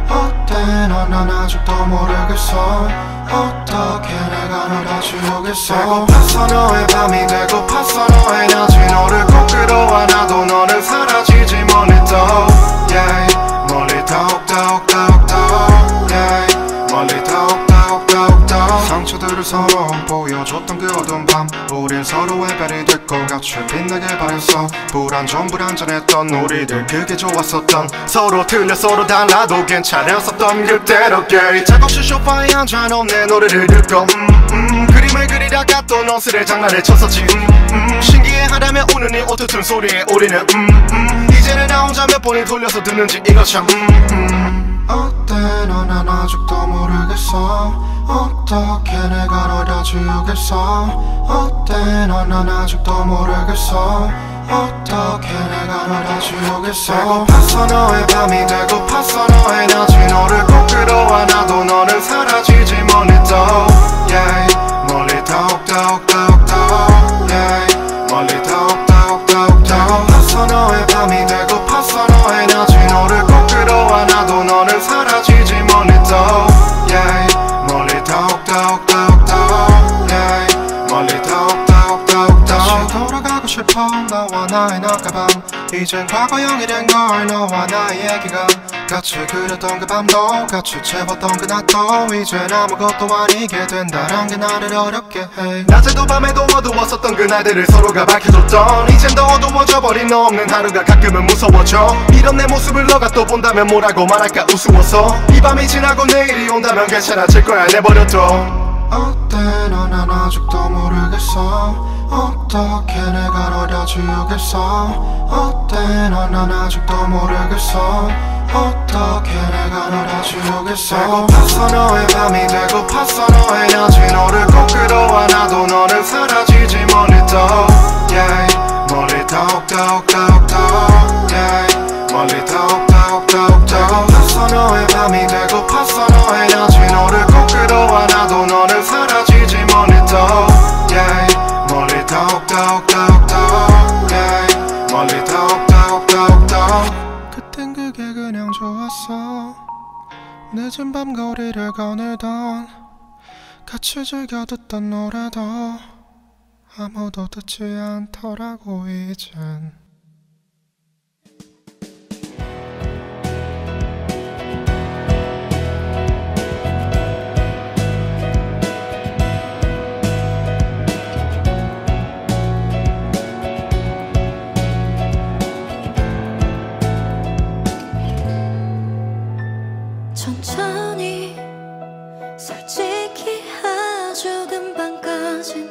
어때 넌 난 아직도 모르겠어 어떻게 내가 널 해주겠어 배고팠어 너의 밤이 배고팠어 너의 낮이 너를 꼭 끌어와 나도 너는 사라지지 멀리 더 yeah. 멀리 더욱더욱더욱더 yeah. 멀리 더욱더욱더욱더 상처들을 서로 보여줬던 그 어두운 밤 우린 서로의 별이 됐고 같이 빛나게 바랬어 불안 전 불안전했던 우리들 그게 좋았었던 서로 틀려 서로 달라도 괜찮았었던 그때로 yeah. 작업실 소파에 앉아 넌 내 노래를 듣고 음, 음, 그림을 그리다가 또 너스레 장난을 쳤었지 음, 음, 신기해하다며 우는 이 오토튠 소리에 우리는 음, 음, 이제는 나 혼자 몇 번이 돌려서 듣는지 이거 참 음, 음. 어때 너나 난 아직도 모르겠어. 어떻게 내가 널 다 지우겠어. 어때 넌 난 아직도 모르겠어. 어떻게 내가 널 다 지우겠어. 배고팠어 너의 밤이 되고 팠어 너의 낮이. 너를 꼭 끌어와 나도 너는 사라지지 못했어. yeah. 멀리 더욱더욱더욱더욱 yeah. 멀리 더욱더욱더욱더욱. 배고팠어 너의 밤이 되고 팠어 너의 낮이. 너를 꼭 끌어와 나도 너는 사라지지 못했어. yeah. 멀리 더욱더욱더욱더욱 yeah. 멀리 더욱더욱더욱더욱. 다시 돌아가고 싶어 너와 나의 낮가방. 이젠 과거형이 된 걸 너와 나의 얘기가. 같이 그렸던 그 밤도 같이 채웠던 그 낮도 이젠 아무것도 아니게 된다는 게 나를 어렵게 해. 낮에도 밤에도 어두웠었던 그날들을 서로가 밝혀줬던. 이젠 더 어두워져버린 너 없는 하루가 가끔은 무서워져. 이런 내 모습을 너가 또 본다면 뭐라고 말할까 우스워서. 이 밤이 지나고 내일이 온다면 괜찮아질 거야 내버려둬. 어때 너 난 아직도 모르겠어. 어떻게 내가 널 다 지우겠어. 어때 너 난 아직도 모르겠어. 어떻게 내가 널 다 지우겠어. 배고팠어 너의 밤이 되고 팠어 너의 낮이. 너를 꼭 끌어와 나도 너는 사라지지 멀리 더 yeah. 멀리 더욱 더욱 더욱 더욱 yeah. 멀리 더욱 더욱 더욱 더욱. 배고팠어 너의 밤이 되고 팠어 너의 낮이. 너를 꼭 끌어와 나도 너는 사라지지 멀리 더 yeah. 멀리 더욱 더욱 더욱 더욱 yeah. 멀리 더욱 더욱 더욱 더욱. 그땐 그게 그냥 좋았어. 늦은 밤 거리를 거닐던 같이 즐겨 듣던 노래도 아무도 듣지 않더라고 이젠. 천천히 솔직히 아주 금방까진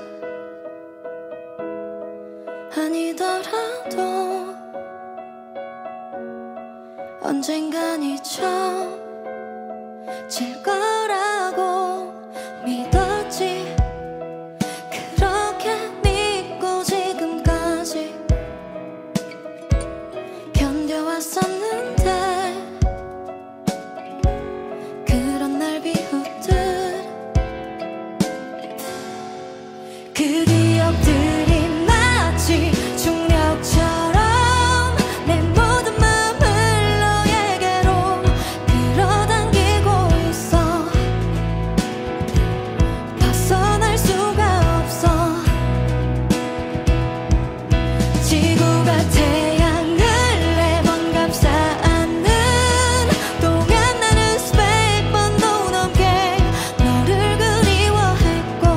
아니더라도 언젠간 잊혀질 거라고 믿었지. 그렇게 믿고 지금까지 견뎌왔었는데 그 기억들이 마치 중력처럼 내 모든 맘을 너에게로 끌어당기고 있어. 벗어날 수가 없어. 지구가 태양을 네번 감싸 안는 동안 나는 스펙 번도 넘게 너를 그리워했고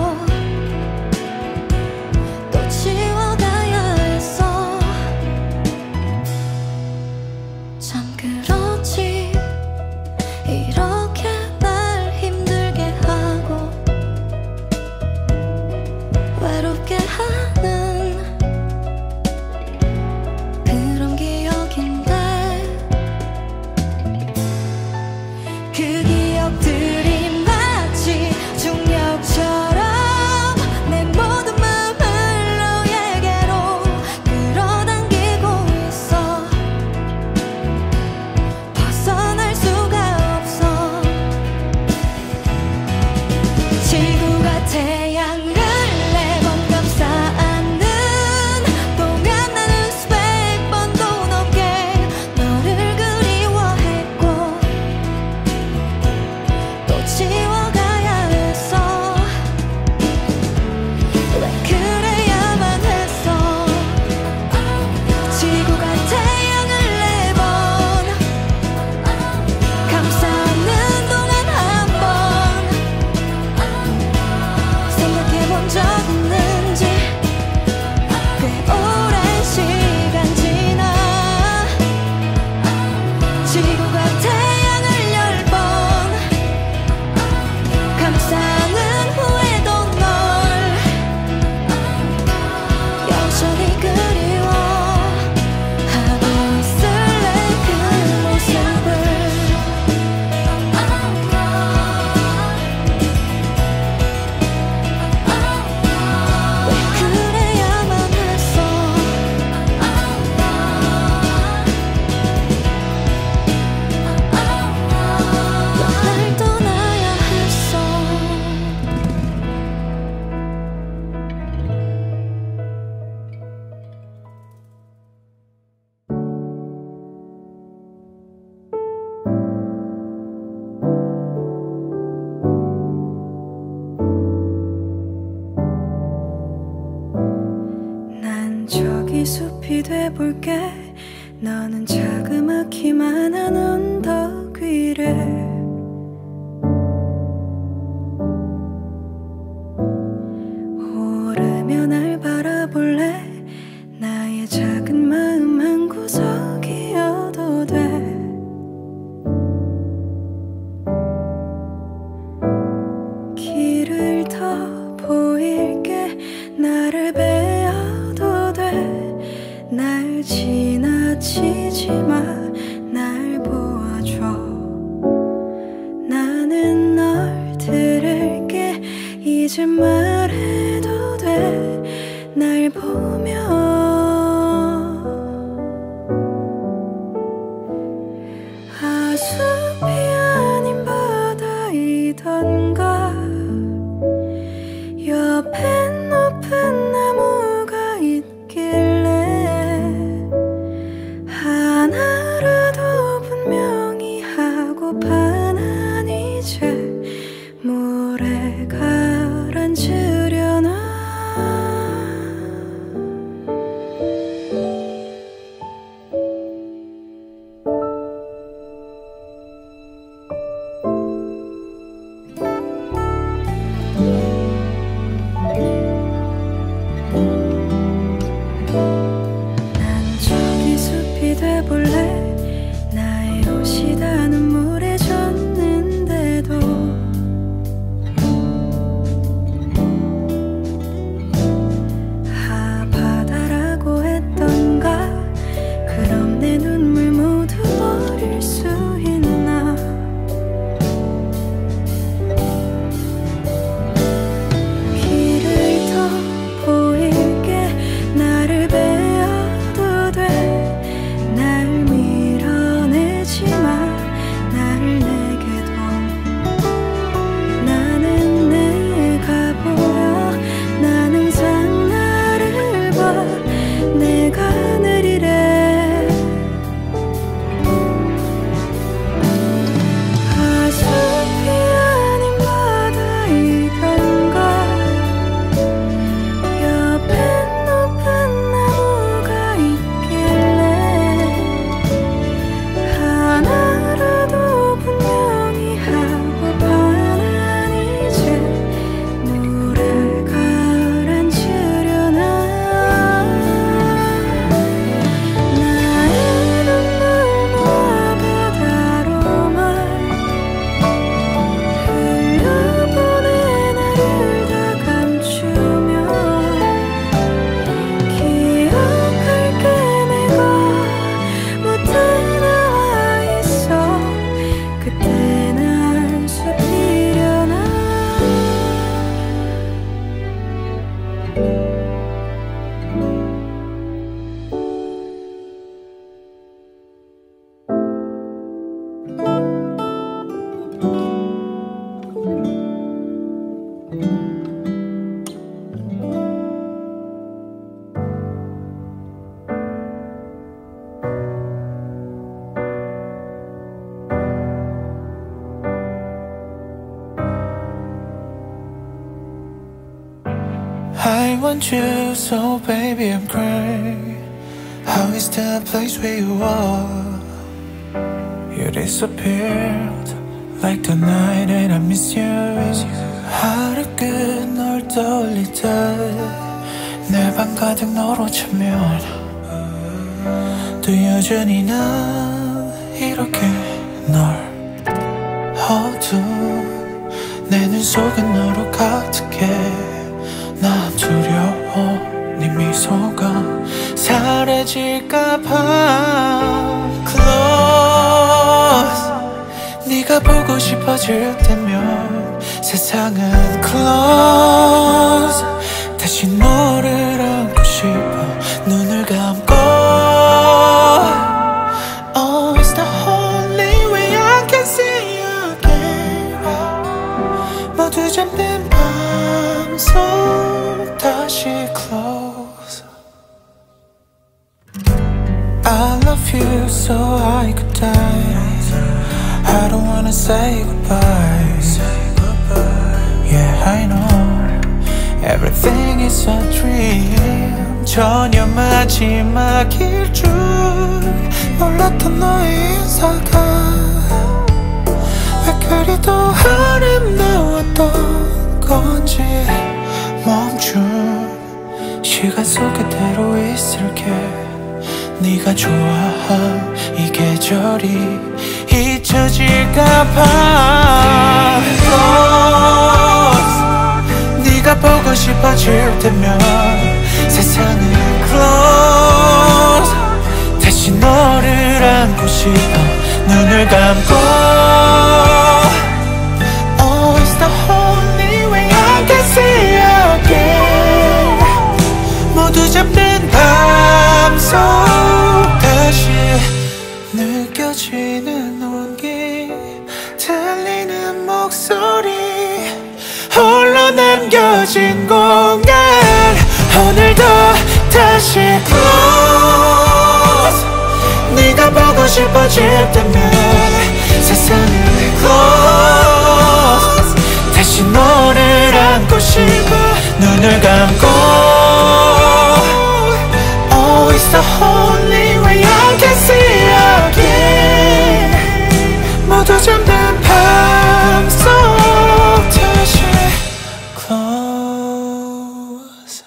이 숲이 돼볼게. 너는 자그마키만 한 언덕 위를 오르면 날 바라볼래. 나의 작은 마음 한 구석이어도 돼. 길을 더 보일게. 나를 베어도 돼. 날 지나치지 마. 날 보아줘. 나는 널 들을게. 이제 말해도 돼. 날 보며 옆엔 높은 나무가 있길래 하나라도 분명히 하고픈 한 이제 물에 가라앉으려나. 볼래. 나의 옷이 다 눈물에 젖는데도 아 바다라고 했던가. 그럼 내 눈물 모두 버릴 수 있나. 길을 더 보일게. 나를 베어도 돼. I want you, so baby I'm crying. How is the place where you are? You disappeared like the night and I miss you. 하루 끝 널 떠올릴 듯 내 방 가득 너로 차면 또 여전히 나 이렇게 널 어두운 내 눈 속은 너로 가득해. 나 두려워 네 미소가 사라질까봐. Close 네가 보고 싶어질 때면 세상은 close. 다시 너를 안고 싶어 눈을 감고. Oh it's the only way I can see you again. 모두 잠든 밤 속 다시 close. I love you so I could die. I don't wanna say goodbye. Yeah I know everything is a dream. 전혀 마지막일 줄 몰랐던 너의 인사가 왜 그리도 아름다웠던 건지 멈춘 시간 속 그대로 있을게. 네가 좋아한 이 계절이 잊혀질까봐 Close. 네가 보고 싶어질 때면 세상은 close. 다시 너를 안고 싶어 눈을 감고 Oh, it's the only way I can see you again. 모두 잠든 밤 속 다시 느껴지는 온기, 들리는 목소리, 홀로 남겨진 공간. 오늘도 다시 close. 네가 보고 싶어질 때면 세상은 close. 다시 너를 안고 싶어 눈을 감고 Oh, it's the only way I can see you again. 모두 잠든 밤 속 다시 close.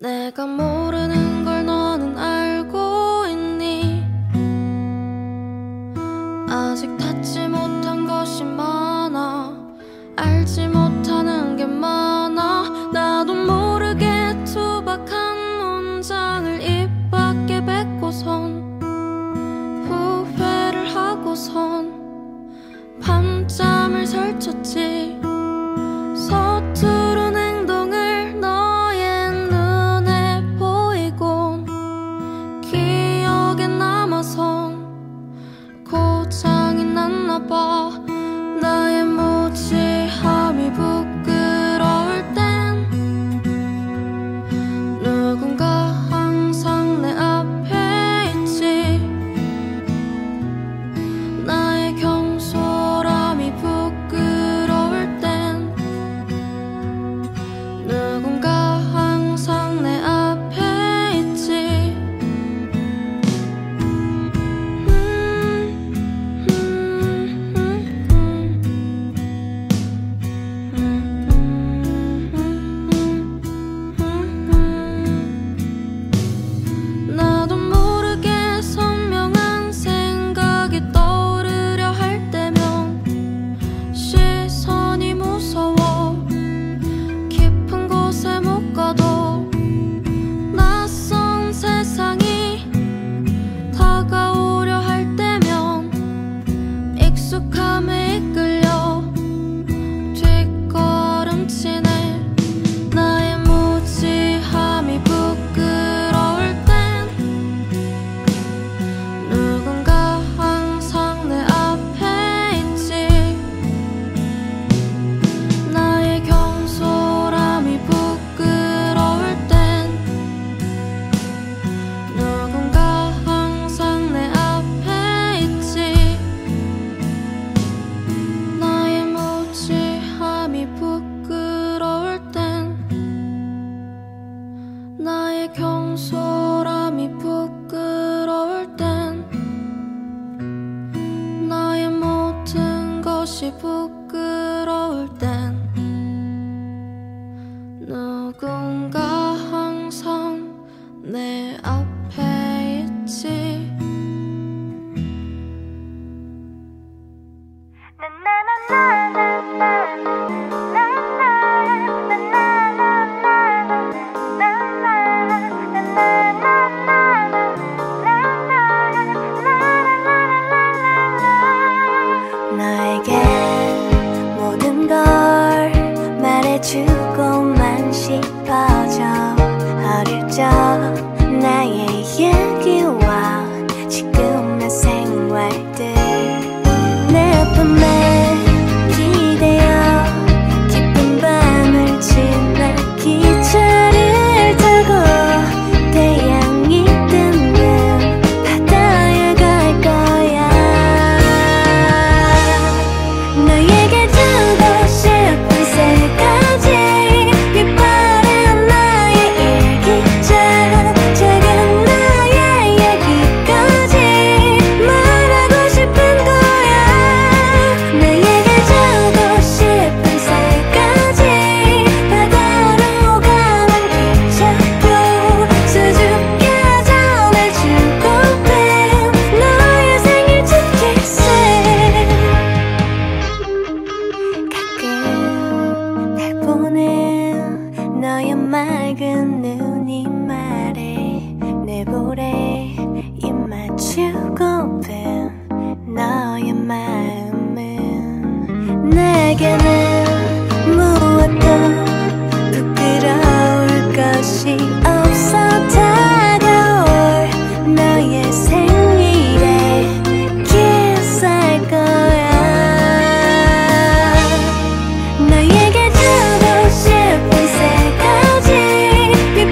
내가 모르는 걸 너는 알고 있니? 아직 닿지 못한 것이 많아. 알지 못하는 게 많아. 나도 모르게 투박한 문장을 입 밖에 뱉고선 후회를 하고선 밤잠을 설쳤지. 서투른 행동을 고장이 났나봐. 나의 무지함이 부끄러울 땐 누군가 항상 내 앞에 있지. 나의 경솔함이 부끄러울 땐 누군가 항상 내 앞에 있지. 너에게 주고 싶은 새까지 빛바람 너의 맑은 눈이 말해 내 볼에 입 맞추고픈 너의 마음은 내게는 무엇도 부끄러울 것이 없어 다가올 너의 생일에 키스할 거야. 너에게 주고 싶은 새까지 빛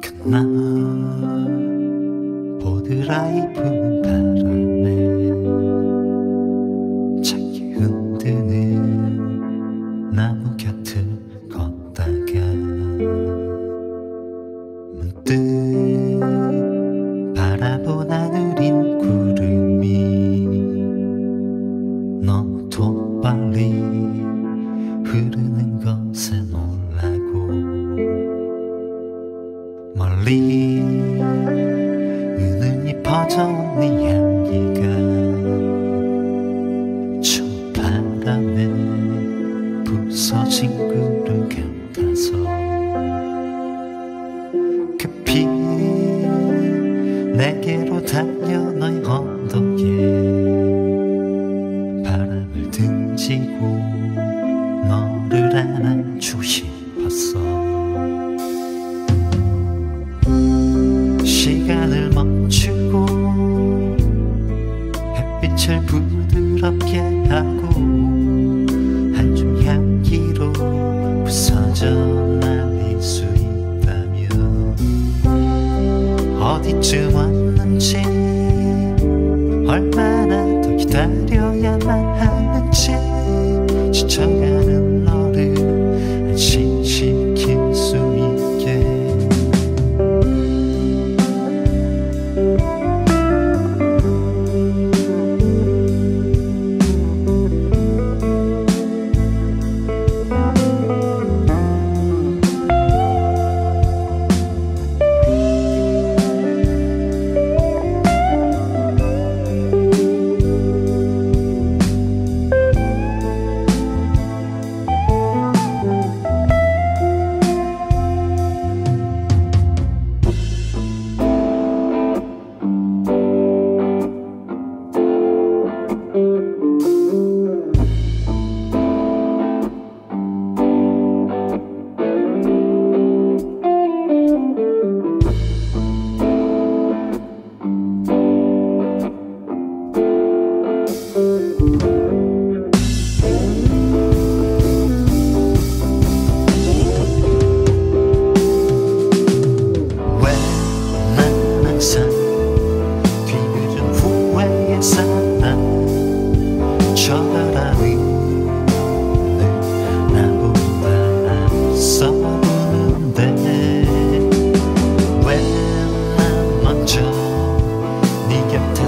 그날 보드라이프 바람에 자기 흔드는 나무 곁을 걷다가 문득 바라본 하늘인 구름이 너도 빨리 흐르는 것에 놀라고 멀리 은은히 퍼져온 네 향기가 추운 바람에 부서진 구름 같아서 급히 내게로 달려 너의 언덕에 바람을 등지고 너를 안아주고 싶었어. 시간을 멈추고 햇빛을 부드럽게 하고 한 줌 향기로 부서져 날릴 수 있다면 어디쯤 왔는지 얼마나 더 기다려야만 하는지 지쳐가는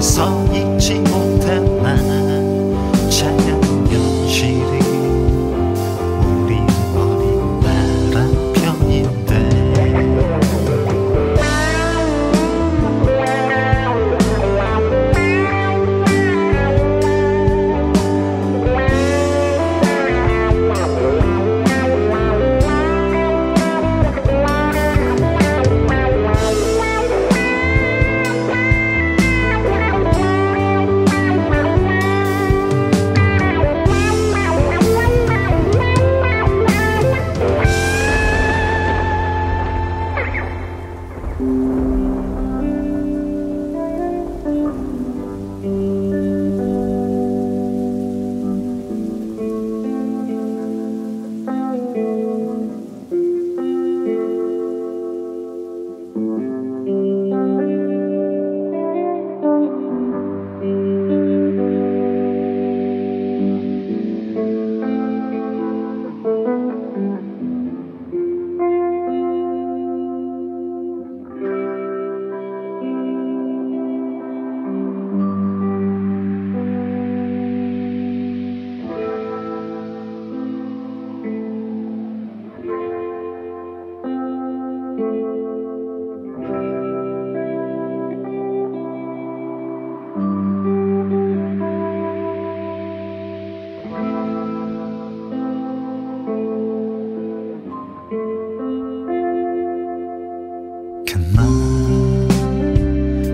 서 있지 못한 나는 차가운 현실이 우리 어린 바람편인데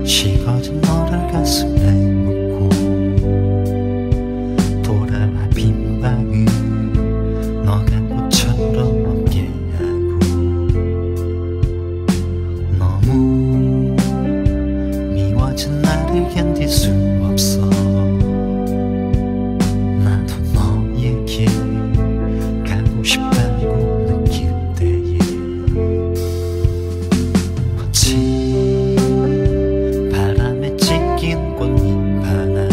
식어진 너를 가슴에 묻고 돌아와 빈 방을 너가 꽃처럼 없게 하고 견딜 수 없어. 나도 너의 길 가고 싶다고 느낄 때에 어찌 바람에 찢긴 꽃잎 하나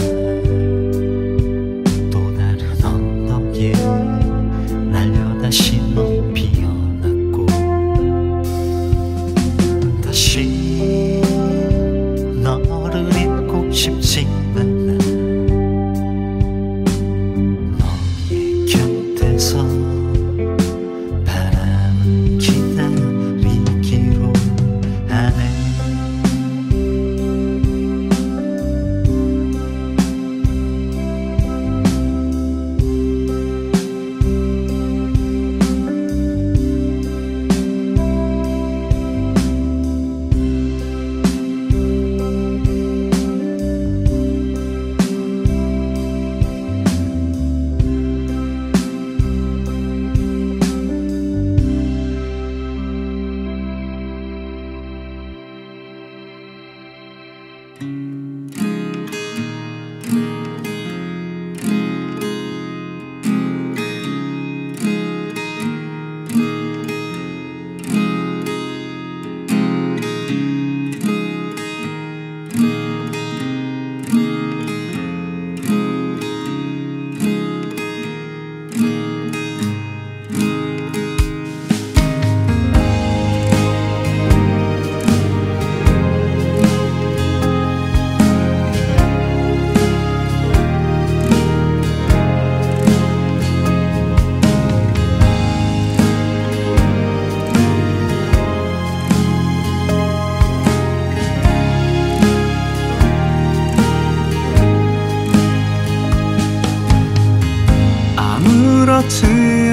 또 다른 언덕에 날려다시 너 피어났고 다시 너를 잊고 싶지 않아. 너의 곁에서 바람은 기다리기로 그렇지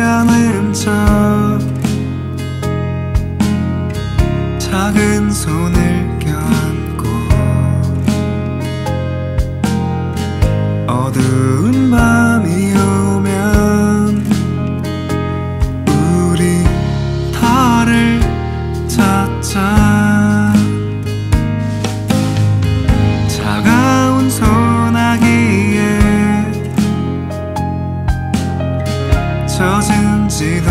않은 척 작은 손을 껴안고 어두운 밤이 오면 우리 달을 찾자. 차가운 소나기에 젖은지도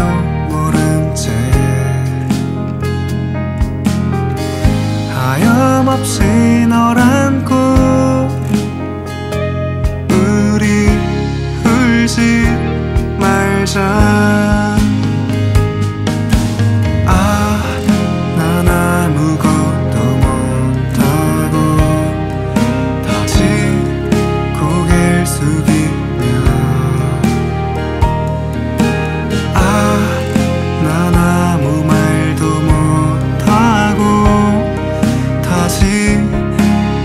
모른 채 하염없이 널 안고 우리 울지 말자. 아, 난 아무것도 못하고 다시 고개를 숙이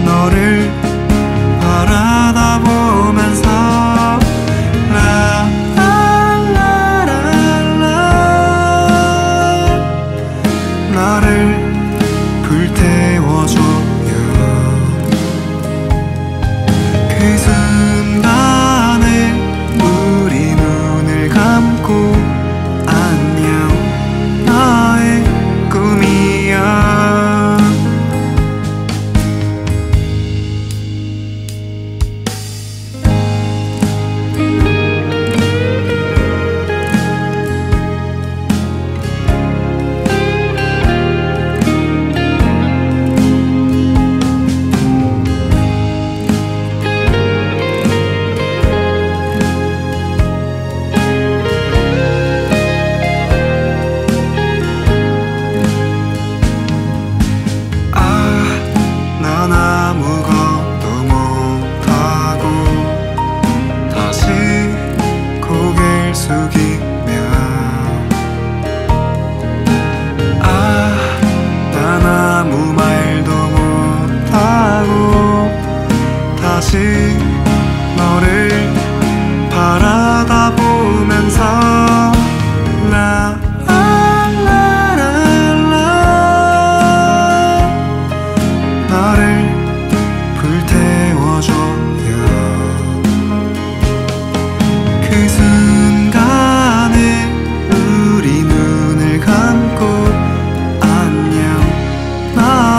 너를 바라다 보면서 라라라라 나를 불태워줘요. 그 순간에 우리 눈을 감고 안녕 나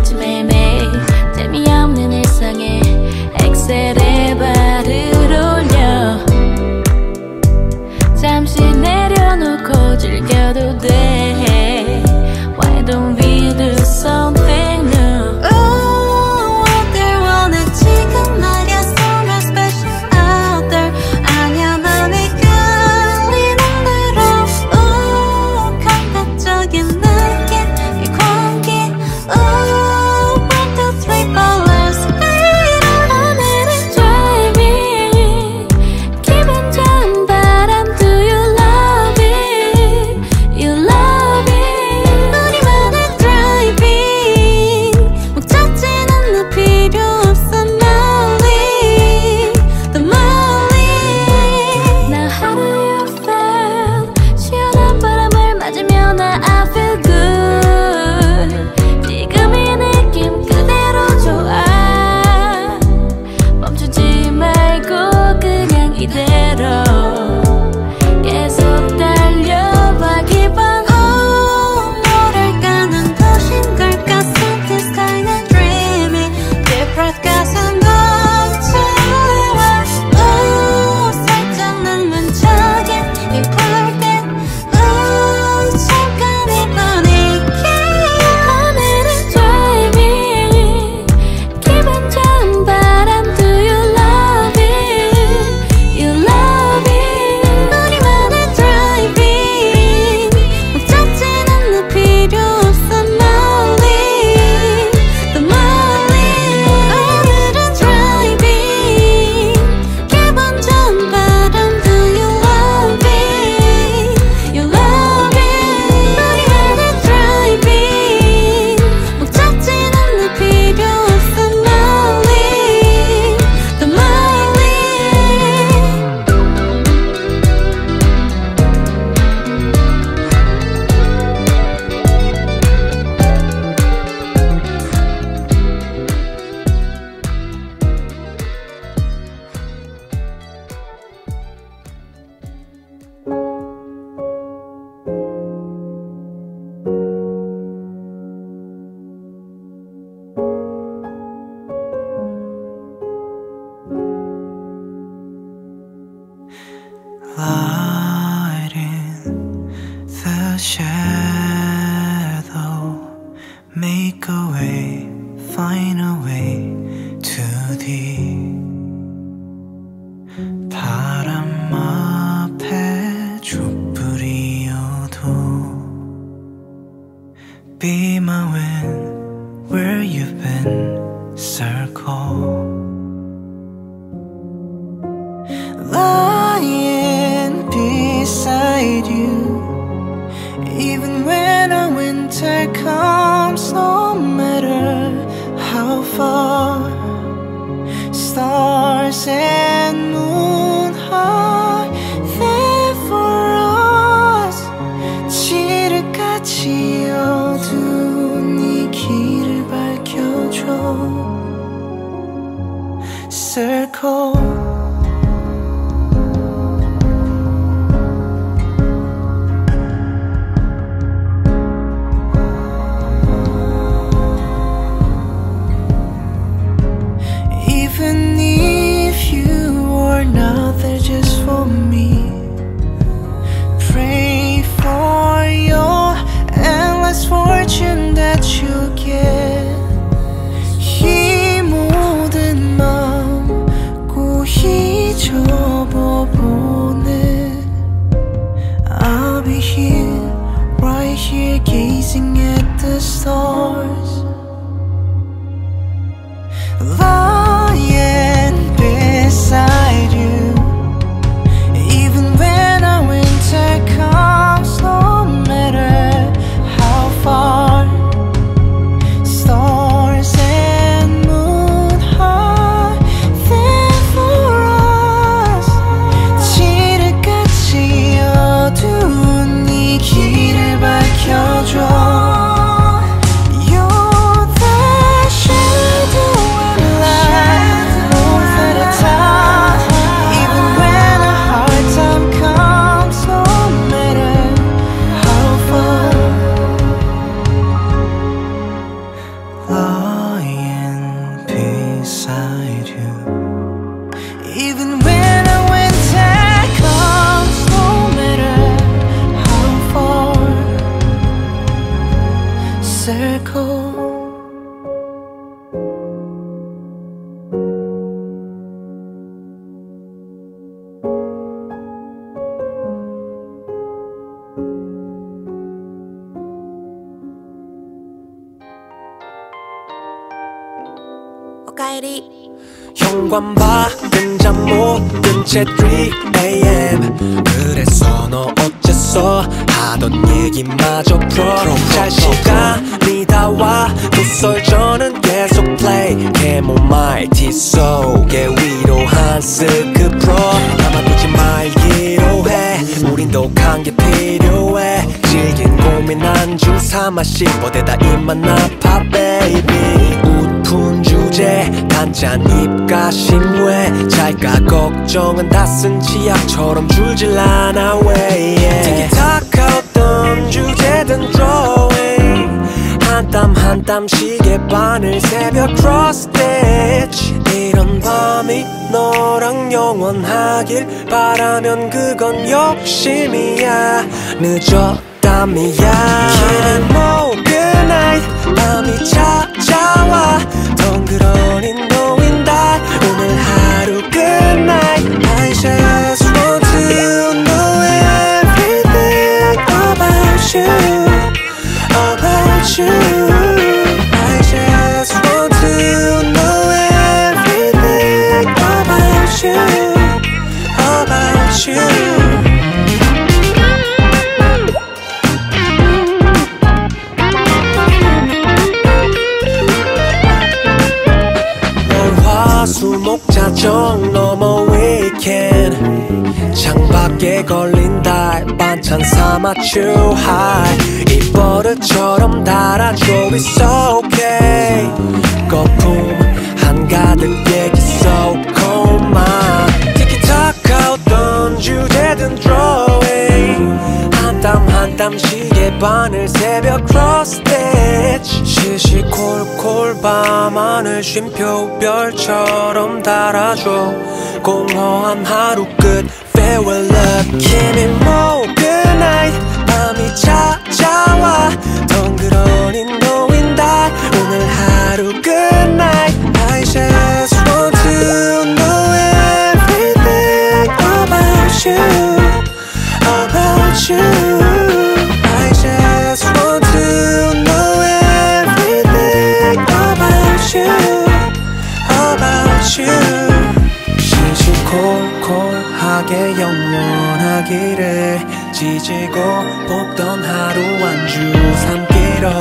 같이 매매 재미없는 일상에 엑셀에 발을 올려 잠시 내려놓고 즐겨도 돼. Why don't we do something new? Oh, what they wanted 지금 말야 so special out there. 아냐 맘이 끌리는 대로 oh, 감각적인 느낌 이 공기 oh, one, two, three, four, let's play. 하늘은 driving 기분 좋은 바람 do you love it? You love it. 우리만의 driving 목적지는 너 필요 없어 멀리 더 멀리. Now how do you feel? 시원한 바람을 맞으며 나 I feel good. 지금 이 느낌 그대로 좋아. 멈추지 말고 그냥 이대로 계속 달려봐 기분. Oh, 뭐를 까는 것인 걸까? Something's kinda dreamy. Different 가슴 것처럼. Oh, 살짝 남은 적인 이 불빛. Oh, 잠깐 이번 이게 하늘은 driving 기분 좋은 바람 do you love it? You love it. 우리만의 driving 목적지는 너 필요 없어 멀리 더 멀리. 오늘은 driving 기분 좋은 바람 do you love it? You love it. 우리만의 driving 목적지는 너 필요 없어 멀리 더 멀리. Light in the shadow, make a way, find a way to thee. 바람 앞에 촛불이어도 be my wind, where you've been, circle. Beside you, even when our winter comes, no matter how far, stars and moon are there for us. 지름같이 어두운 이 길을 밝혀줘. Circle. Gazing at the stars, lying beside you. Even when our winter comes, no matter how far, stars and moon are there for us. 지름같이 어두운 이 길을 밝혀줘. おかえり. 현관 밖은 잠 못 든 채 삼 에이엠. 그래서 너 어째서 하던 얘기마저 풀어. 잘 시간이 다와도 설전은 계속 play. 캐모마일 티 속에 위로한 스크 프로. 남아두지 말기로 해. 우린 독한 게 필요해. 질긴 고민 안주 삼아 씹어대다 입만 아파 baby. 웃픈 주제 단짠입과 신뢰. 잘까 걱정은 다 쓴 치약처럼 줄질 않아 왜 yeah. 티키타카 어떤 주제든 drawing. 한 땀 한 땀씩의 바늘 새벽 cross-stitch. 이런 밤이 너랑 영원하길 바라면 그건 욕심이야. 늦었담이야. Can't know good night. 밤이 찾아와 덩그러니 놓인다. 오늘 하루 good night. I just want to know everything about you. About you. I just want to know everything about you. About you. 수목자정 넘어 weekend. 창밖에 걸린 달 반찬 삼아 too high. 이 버릇처럼 달아줘 it's okay. 거품 한가득 얘기 so cold my. 티키타카 어떤 주제든 drawing. 한 땀 한 땀씩의 바늘 새벽 cross-stitch. 시시콜콜 밤 하늘 쉼표 별처럼 달아줘. 공허한 하루 끝 farewell love. Give me more good night. 밤이 찾아와 덩그러니 놓인다. 오늘 하루 good night. I just want to know everything about you. About you. 시시콜콜하게 영원하기를 지지고 볶던 하루 안주 삼기로 해.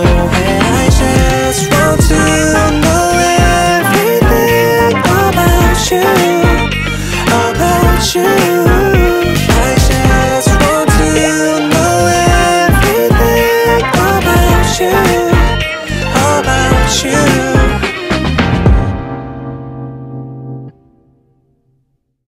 I just want to know it.